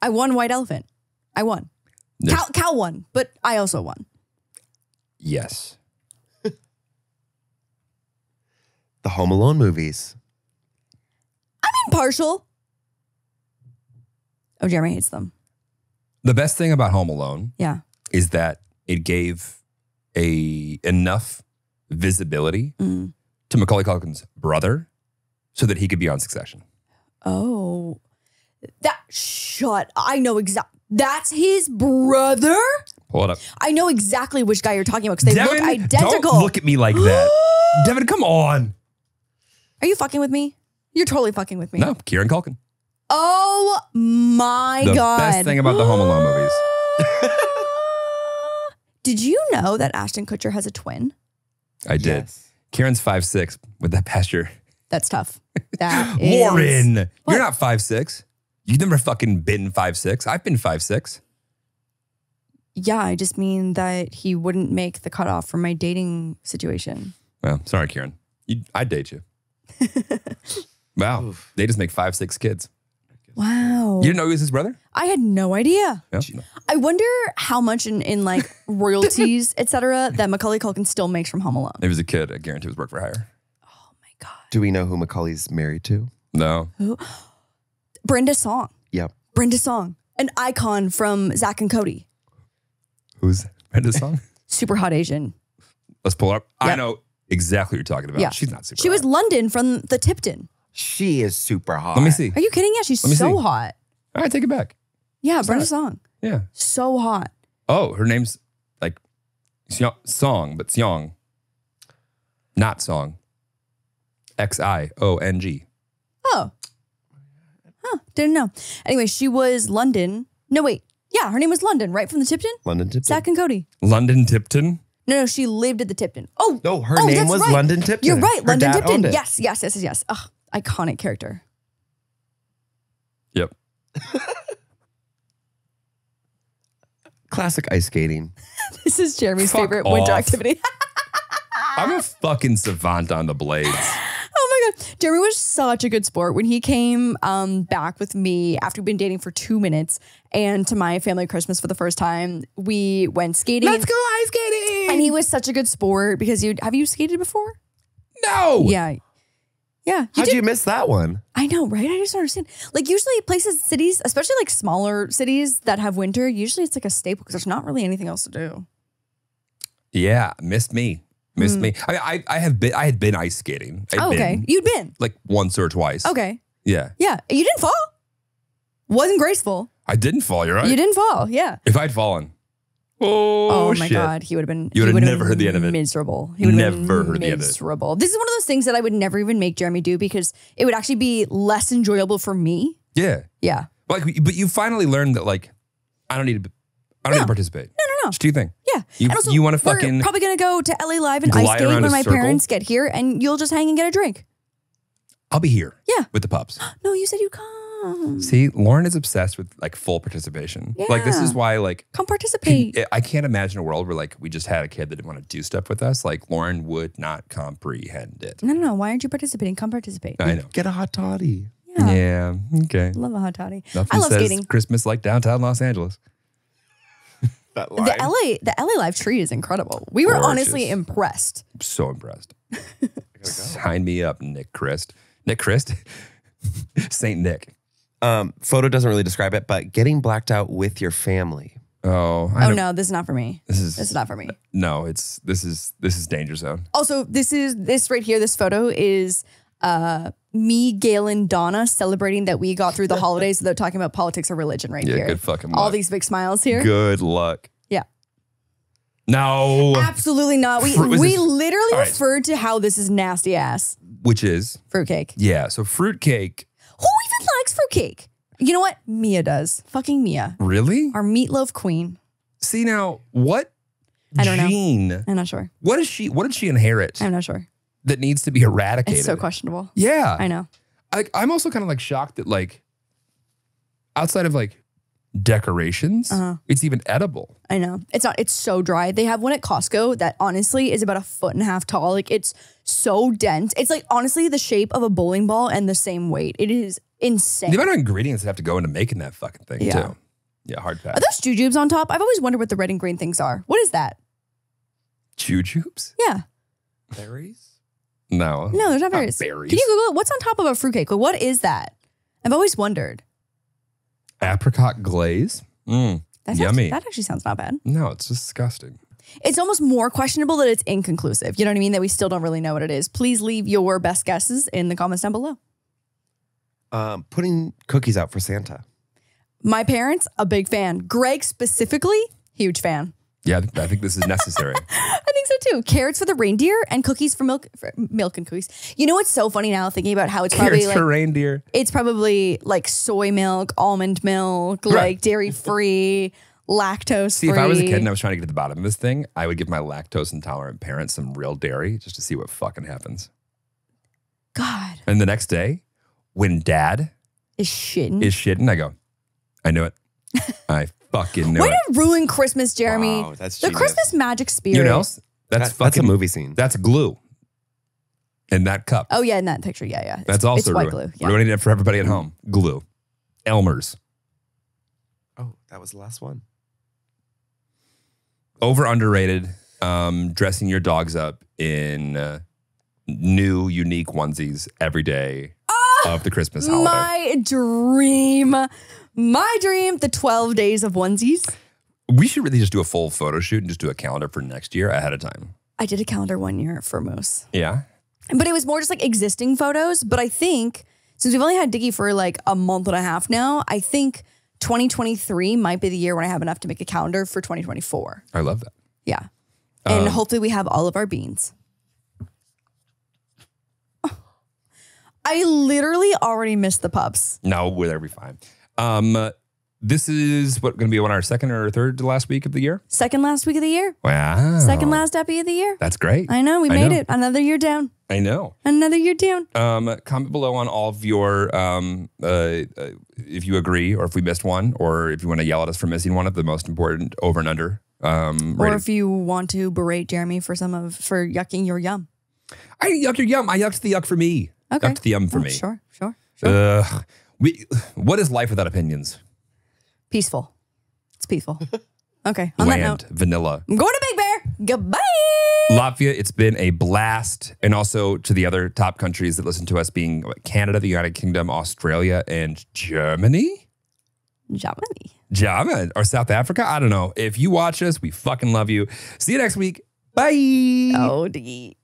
I won White Elephant. I won. Yes. Cal won, but I also won. Yes. The Home Alone movies. I'm impartial. Oh, Jeremy hates them. The best thing about Home Alone. Yeah. Is that it gave enough visibility to Macaulay Culkin's brother so that he could be on Succession. Oh, I know exactly. That's his brother? Pull it up. I know exactly which guy you're talking about because they look identical. Don't look at me like that. Devin, come on. Are you fucking with me? You're totally fucking with me. No, Kieran Culkin. Oh my God. The best thing about the Home Alone movies. Did you know that Ashton Kutcher has a twin? I did. Yes. Karen's 5'6" with that pasture. That's tough. That is. Lauren, what? You're not 5'6". You've never fucking been 5'6". I've been 5'6". Yeah, I just mean that he wouldn't make the cutoff for my dating situation. Well, sorry, Karen. I'd date you. Wow. Oof. They just make 5'6" kids. Wow. You didn't know he was his brother? I had no idea. Yep. I wonder how much in like royalties, etc., that Macaulay Culkin still makes from Home Alone. If he was a kid, I guarantee it was work for hire. Oh my God. Do we know who Macaulay's married to? No. Who? Brenda Xiong. Yep. Brenda Xiong. An icon from Zack and Cody. Who's Brenda Xiong? Super hot Asian. Let's pull her up. Yep. I know exactly what you're talking about. Yeah. She's not super hot. She was London from the Tipton. She is super hot. Let me see. Are you kidding? Yeah, she's so hot. All right, take it back. Yeah, Brenda Xiong. Yeah. So hot. Oh, her name's like Song, but Xiong. Not Song. Xiong. Oh. Huh, didn't know. Anyway, she was London. No, wait. Yeah, her name was London, right? From the Tipton? London Tipton. Zack and Cody. London Tipton? No, no, she lived at the Tipton. Oh, no, her name was London Tipton. You're right, London Tipton. Yes, yes, yes, yes. Ugh, iconic character. Yep. Classic ice skating. This is Jeremy's favorite winter activity. I'm a fucking savant on the blades. Oh my God. Jeremy was such a good sport when he came back with me after we've been dating for 2 minutes and to my family Christmas for the first time. We went skating. Let's go ice skating. And he was such a good sport because have you skated before? No. Yeah. Yeah. How'd you miss that one? I know, right? I just don't understand. Like usually places, cities, especially like smaller cities that have winter, usually it's like a staple because there's not really anything else to do. Yeah. Missed me. Missed me. I had been ice skating. Okay. You'd been? Like once or twice. Okay. Yeah. Yeah. You didn't fall. Wasn't graceful. I didn't fall. You're right. You didn't fall. Yeah. If I'd fallen. Oh my God. He would have been. You would have never heard the end of it. Miserable. He would have never heard the end of it. Miserable. This is one of those things that I would never even make Jeremy do because it would actually be less enjoyable for me. Yeah. Yeah. But you finally learned that like, I don't need to participate. No, no, no. Just do your thing. Yeah. You want to fucking. We're probably going to go to LA Live and ice skate when my parents get here and you'll just hang and get a drink. I'll be here. Yeah. With the pups. No, you said you come. See, Lauren is obsessed with like full participation. Yeah. Like this is why like. Come participate. I can't imagine a world where like we just had a kid that didn't want to do stuff with us. Like Lauren would not comprehend it. No, no, no. Why aren't you participating? Come participate. I know. Get a hot toddy. Yeah. Yeah. Okay. Love a hot toddy. Nothing I love skating. Christmas like downtown Los Angeles. The LA Live tree is incredible. We were honestly impressed. I'm so impressed. Sign me up, Nick Christ. Nick Christ? Saint Nick. Photo doesn't really describe it, but getting blacked out with your family. Oh. Oh no, this is not for me. This is not for me. No, this is danger zone. Also, this right here, this photo is me, Gail, and Donna celebrating that we got through the holidays without talking about politics or religion right here. Good fucking luck. All these big smiles here. Good luck. Yeah. No. Absolutely not. We literally referred to how this is nasty ass. Which is? Fruitcake. Yeah. So fruitcake. Who even likes fruitcake? You know what? Mia does. Fucking Mia. Really? Our meatloaf queen. See now, what? I don't know. I'm not sure. What did she inherit? I'm not sure. That needs to be eradicated. It's so questionable. Yeah. I know. I'm also kind of like shocked that like outside of like decorations, it's even edible. I know. It's not. It's so dry. They have one at Costco that honestly is about 1.5 feet tall. Like it's so dense. It's like honestly the shape of a bowling ball and the same weight. It is insane. The amount of ingredients that have to go into making that fucking thing too. Yeah, hard pass. Are those jujubes on top? I've always wondered what the red and green things are. What is that? Jujubes? Yeah. Berries? No. No, there's not berries. Can you Google it? What's on top of a fruitcake? Like, what is that? I've always wondered. Apricot glaze. That's yummy. That actually sounds not bad. No, it's just disgusting. It's almost more questionable that it's inconclusive. You know what I mean? That we still don't really know what it is. Please leave your best guesses in the comments down below. Putting cookies out for Santa. My parents, a big fan. Greg specifically, huge fan. Yeah, I think this is necessary. I think so too. Carrots for the reindeer and cookies for milk and cookies. You know what's so funny now? Thinking about how it's probably like, for reindeer. It's probably like soy milk, almond milk, like dairy free, lactose free. See, if I was a kid and I was trying to get to the bottom of this thing, I would give my lactose intolerant parents some real dairy just to see what fucking happens. God. And the next day, when Dad is shitting, I go, I knew it. I fucking knew it. Way to ruin Christmas, Jeremy. Wow, that's the Christmas magic spirit. You know what else? That's a movie scene. That's glue. In that cup. Oh, yeah, in that picture. Yeah, yeah. That's also white glue. Yeah. Ruining it for everybody at home. Glue. Elmer's. Oh, that was the last one. Over underrated. Dressing your dogs up in new, unique onesies every day of the Christmas holiday. My dream. My dream, the 12 days of onesies. We should really just do a full photo shoot and just do a calendar for next year ahead of time. I did a calendar one year for Moose. Yeah? But it was more just like existing photos. But I think since we've only had Diggy for like a month and a half now, I think 2023 might be the year when I have enough to make a calendar for 2024. I love that. Yeah. And hopefully we have all of our beans. I literally already missed the pups. No, we'll be fine. This is what going to be on our second or third to last week of the year? Second last week of the year. Wow. Second last epi of the year. That's great. I know. We made it. Another year down. I know. Another year down. Comment below on all of your, if you agree or if we missed one or if you want to yell at us for missing one of the most important over and under. Or if you want to berate Jeremy for for yucking your yum. I didn't yuck your yum. I yucked the yuck for me. Okay. Yucked the yum for me. Sure, sure, sure. What is life without opinions? Peaceful. It's peaceful. Okay. On that note, vanilla. I'm going to Big Bear. Goodbye. Latvia, it's been a blast. And also to the other top countries that listen to us being Canada, the United Kingdom, Australia, and Germany? Germany. Or South Africa? I don't know. If you watch us, we fucking love you. See you next week. Bye. Oh, Diggy.